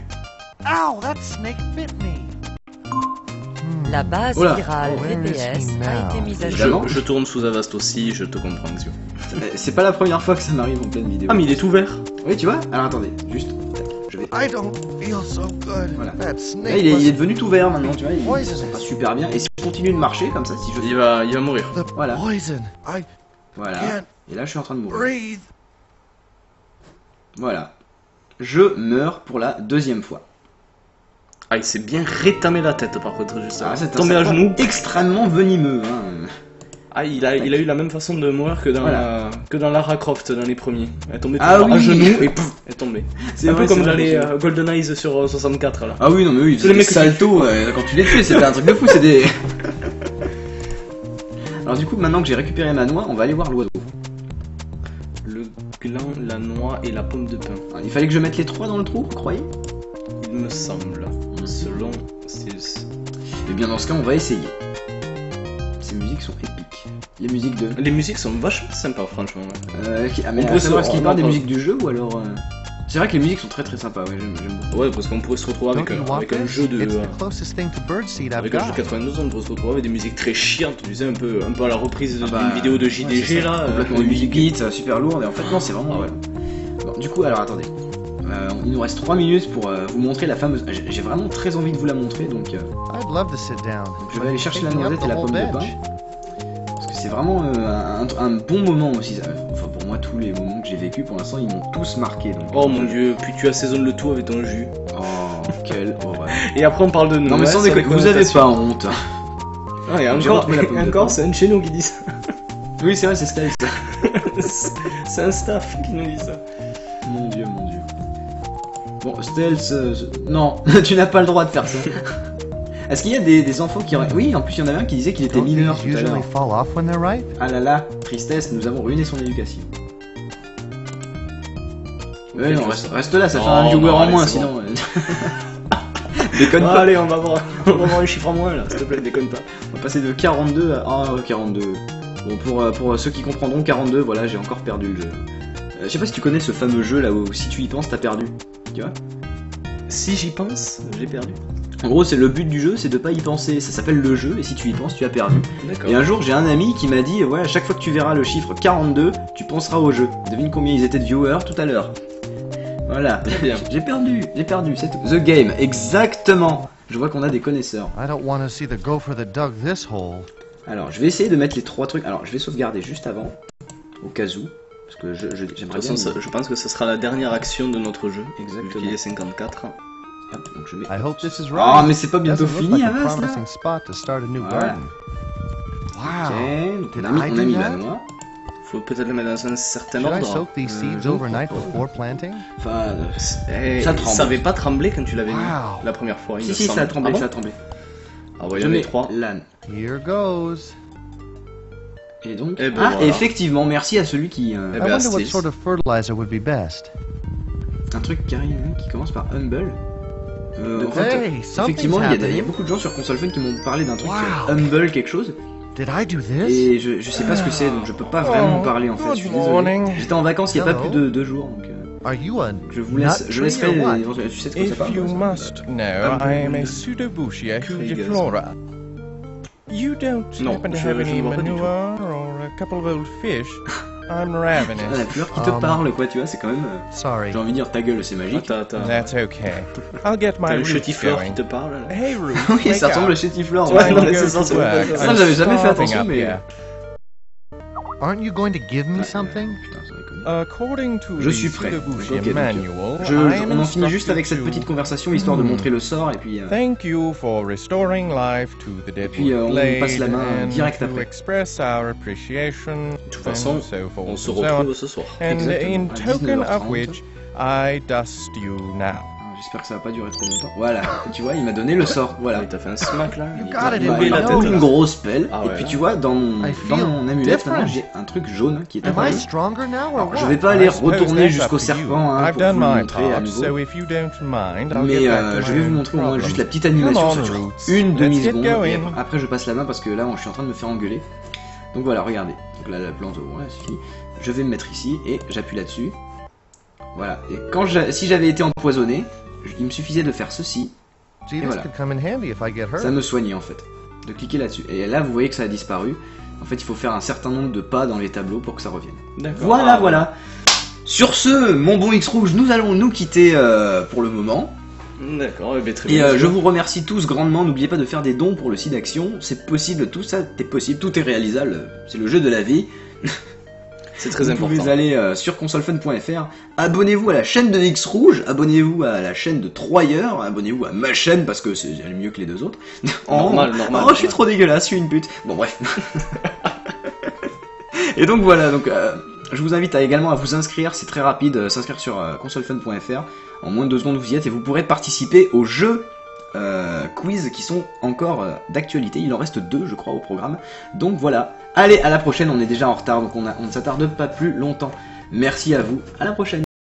Ow, that snake bit me. La base virale VPS a été mise à jour. Je tourne sous Avast aussi, je te comprends, monsieur. C'est pas la première fois que ça m'arrive en pleine vidéo. Ah, mais il est ouvert. Oui, tu vois. Alors attendez, juste. Je vais. I don't feel so good. Voilà. Là, il est devenu tout vert maintenant, tu vois. Il se sent pas super bien. Et si je continue de marcher comme ça, si je. Il va mourir. Voilà. Voilà. Et là, je suis en train de mourir. Voilà. Je meurs pour la deuxième fois. Ah, il s'est bien rétamé la tête par contre, juste là. Ah, tombé à genoux. Extrêmement venimeux. Hein. Ah, il a eu la même façon de mourir que dans, voilà, que dans Lara Croft dans les premiers. Elle est tombée à genoux et pouf, elle est tombée. C'est un peu comme dans les Golden Eyes sur 64 là. Ah oui, non mais oui, c'est les mecs salto quand tu les tues, c'était un truc de fou, c'est des. Alors du coup, maintenant que j'ai récupéré ma noix, on va aller voir l'oiseau. Le gland, la noix et la pomme de pain. Ah, il fallait que je mette les trois dans le trou, vous croyez? Il me semble. Selon Sils. Et bien dans ce cas on va essayer. Ces musiques sont épiques. Les musiques de... Les musiques sont vachement sympas franchement. Mais on peut savoir ce qu'il parle des musiques du jeu ou alors... C'est vrai que les musiques sont très très sympas, ouais, j'aime beaucoup. Ouais, parce qu'on pourrait se retrouver avec un jeu de... Avec un jeu de 92 ans, on pourrait se retrouver avec des musiques très chiantes, tu sais, un peu à la reprise d'une vidéo de JDG là. Complètement des musiques beats, super lourdes, et en fait non, c'est vraiment... Bon, du coup, alors attendez. Il nous reste 3 minutes pour vous montrer la fameuse... J'ai vraiment très envie de vous la montrer, donc... Je vais aller chercher la noisette et la pomme de pain. Parce que c'est vraiment un bon moment aussi. Enfin, pour moi, tous les moments que j'ai vécu, pour l'instant, ils m'ont tous marqué. Donc, oh mon dieu, puis tu assaisonnes le tout avec ton jus. Oh, quel horreur. Et après, on parle de nous. Non mais sans déconner, vous avez pas honte. Ah, et encore, c'est un de chez nous qui dit ça. Oui, c'est vrai, c'est Staff. C'est un staff qui nous dit ça. Mon dieu, mon dieu. Bon, Stealth... Non, tu n'as pas le droit de faire ça. Est-ce qu'il y a des enfants qui... Oui, en plus, il y en avait un qui disait qu'il était mineur tout à l'heure. Ah là là, tristesse, nous avons ruiné son éducation. Ouais, non, reste là, ça fait un viewer en moins, sinon... Déconne pas. Allez, on va voir les chiffres en moins, là, s'il te plaît, déconne pas. On va passer de 42 à... Ah, 42. Bon, pour ceux qui comprendront, 42, voilà, j'ai encore perdu le jeu. Je sais pas si tu connais ce fameux jeu, là, où si tu y penses, t'as perdu. Tu vois ? Si j'y pense, j'ai perdu. En gros, c'est le but du jeu, c'est de pas y penser. Ça s'appelle le jeu, et si tu y penses, tu as perdu. Et un jour, j'ai un ami qui m'a dit, ouais, à chaque fois que tu verras le chiffre 42, tu penseras au jeu. Devine combien ils étaient de viewers tout à l'heure. Voilà. J'ai perdu, c'est tout. The Game, exactement. Je vois qu'on a des connaisseurs. Alors, je vais essayer de mettre les trois trucs. Alors, je vais sauvegarder juste avant, au cas où. Parce que j'aimerais bien... je pense que ce sera la dernière action de notre jeu. Exactement. Il est 54. Hop, donc je mets... Ah, mais c'est pas bientôt fini, Avast, là. Voilà. Ok, donc on a mis la noix. Faut peut-être le mettre dans un certain ordre. Enfin, ça tremble. Ça avait pas tremblé quand tu l'avais mis la première fois. Si, si, ça a tremblé, ça a tremblé. Ah ouais, il y en a 3. Here goes. Et donc... Et ben ah, voilà, effectivement, merci à celui qui... Un truc qui commence par Humble. En fait, effectivement, il y a beaucoup de gens sur ConsoleFun qui m'ont parlé d'un truc Humble quelque chose. Et je sais pas ce que c'est, donc je peux pas vraiment parler en fait. Je suis désolé. J'étais en vacances il y a pas plus de 2 jours, donc... Je laisserai... Tu sais de quoi ça parle, non, je ne vois pas du tout. a couple of old fish, I'm ravenous. La peur qui te parle, quoi, tu vois, c'est quand même... Sorry. J'ai envie de dire ta gueule, c'est magique. That's okay. I'll get my... T'as le chétifleur qui te parle, là. Hey, Ruth, oui, ça ressemble au chétifleur. Ouais, non, c'est ça, j'avais jamais fait attention, mais... Aren't you going to give me something? Je suis prêt. Okay, on en finit juste avec cette petite conversation, histoire de montrer le sort, et puis... Et puis on passe la main direct après. De toute façon, on se retrouve ce soir. Exactement, à 19h30. J'espère que ça va pas durer trop longtemps. Voilà, tu vois, il m'a donné le sort. Voilà, t'as fait un smack là. Il m'a mis une grosse pelle. Ah ouais. Et puis tu vois, dans mon amulette, j'ai un truc jaune qui est apparu. Alors, je vais pas aller retourner jusqu'au serpent hein, pour vous montrer à nouveau. Mais je vais vous montrer au moins juste la petite animation. Ça dure une demi-seconde. Après, je passe la main parce que là, je suis en train de me faire engueuler. Donc voilà, regardez. Donc là, la plante, voilà, c'est fini. Je vais me mettre ici et j'appuie là-dessus. Voilà. Et quand si j'avais été empoisonné, il me suffisait de faire ceci, et voilà. Ça me soignait en fait, de cliquer là-dessus. Et là, vous voyez que ça a disparu. En fait, il faut faire un certain nombre de pas dans les tableaux pour que ça revienne. Voilà, voilà. Sur ce, mon bon X-Rouge, nous allons nous quitter pour le moment. D'accord, et je vous remercie tous grandement. N'oubliez pas de faire des dons pour le Sidaction. C'est possible, tout ça est possible, tout est réalisable. C'est le jeu de la vie. C'est très important. Vous pouvez aller sur consolefun.fr, abonnez-vous à la chaîne de X-Rouge, abonnez-vous à la chaîne de Troyeur, abonnez-vous à ma chaîne parce que c'est mieux que les deux autres. Normal. Oh, je suis trop dégueulasse, je suis une pute. Bon, bref. Et donc voilà, donc, je vous invite également à vous inscrire, c'est très rapide, s'inscrire sur consolefun.fr. En moins de 2 secondes, vous y êtes et vous pourrez participer aux jeux quiz qui sont encore d'actualité. Il en reste 2, je crois, au programme. Donc voilà. Allez, à la prochaine, on est déjà en retard, donc on ne s'attarde pas plus longtemps. Merci à vous, à la prochaine.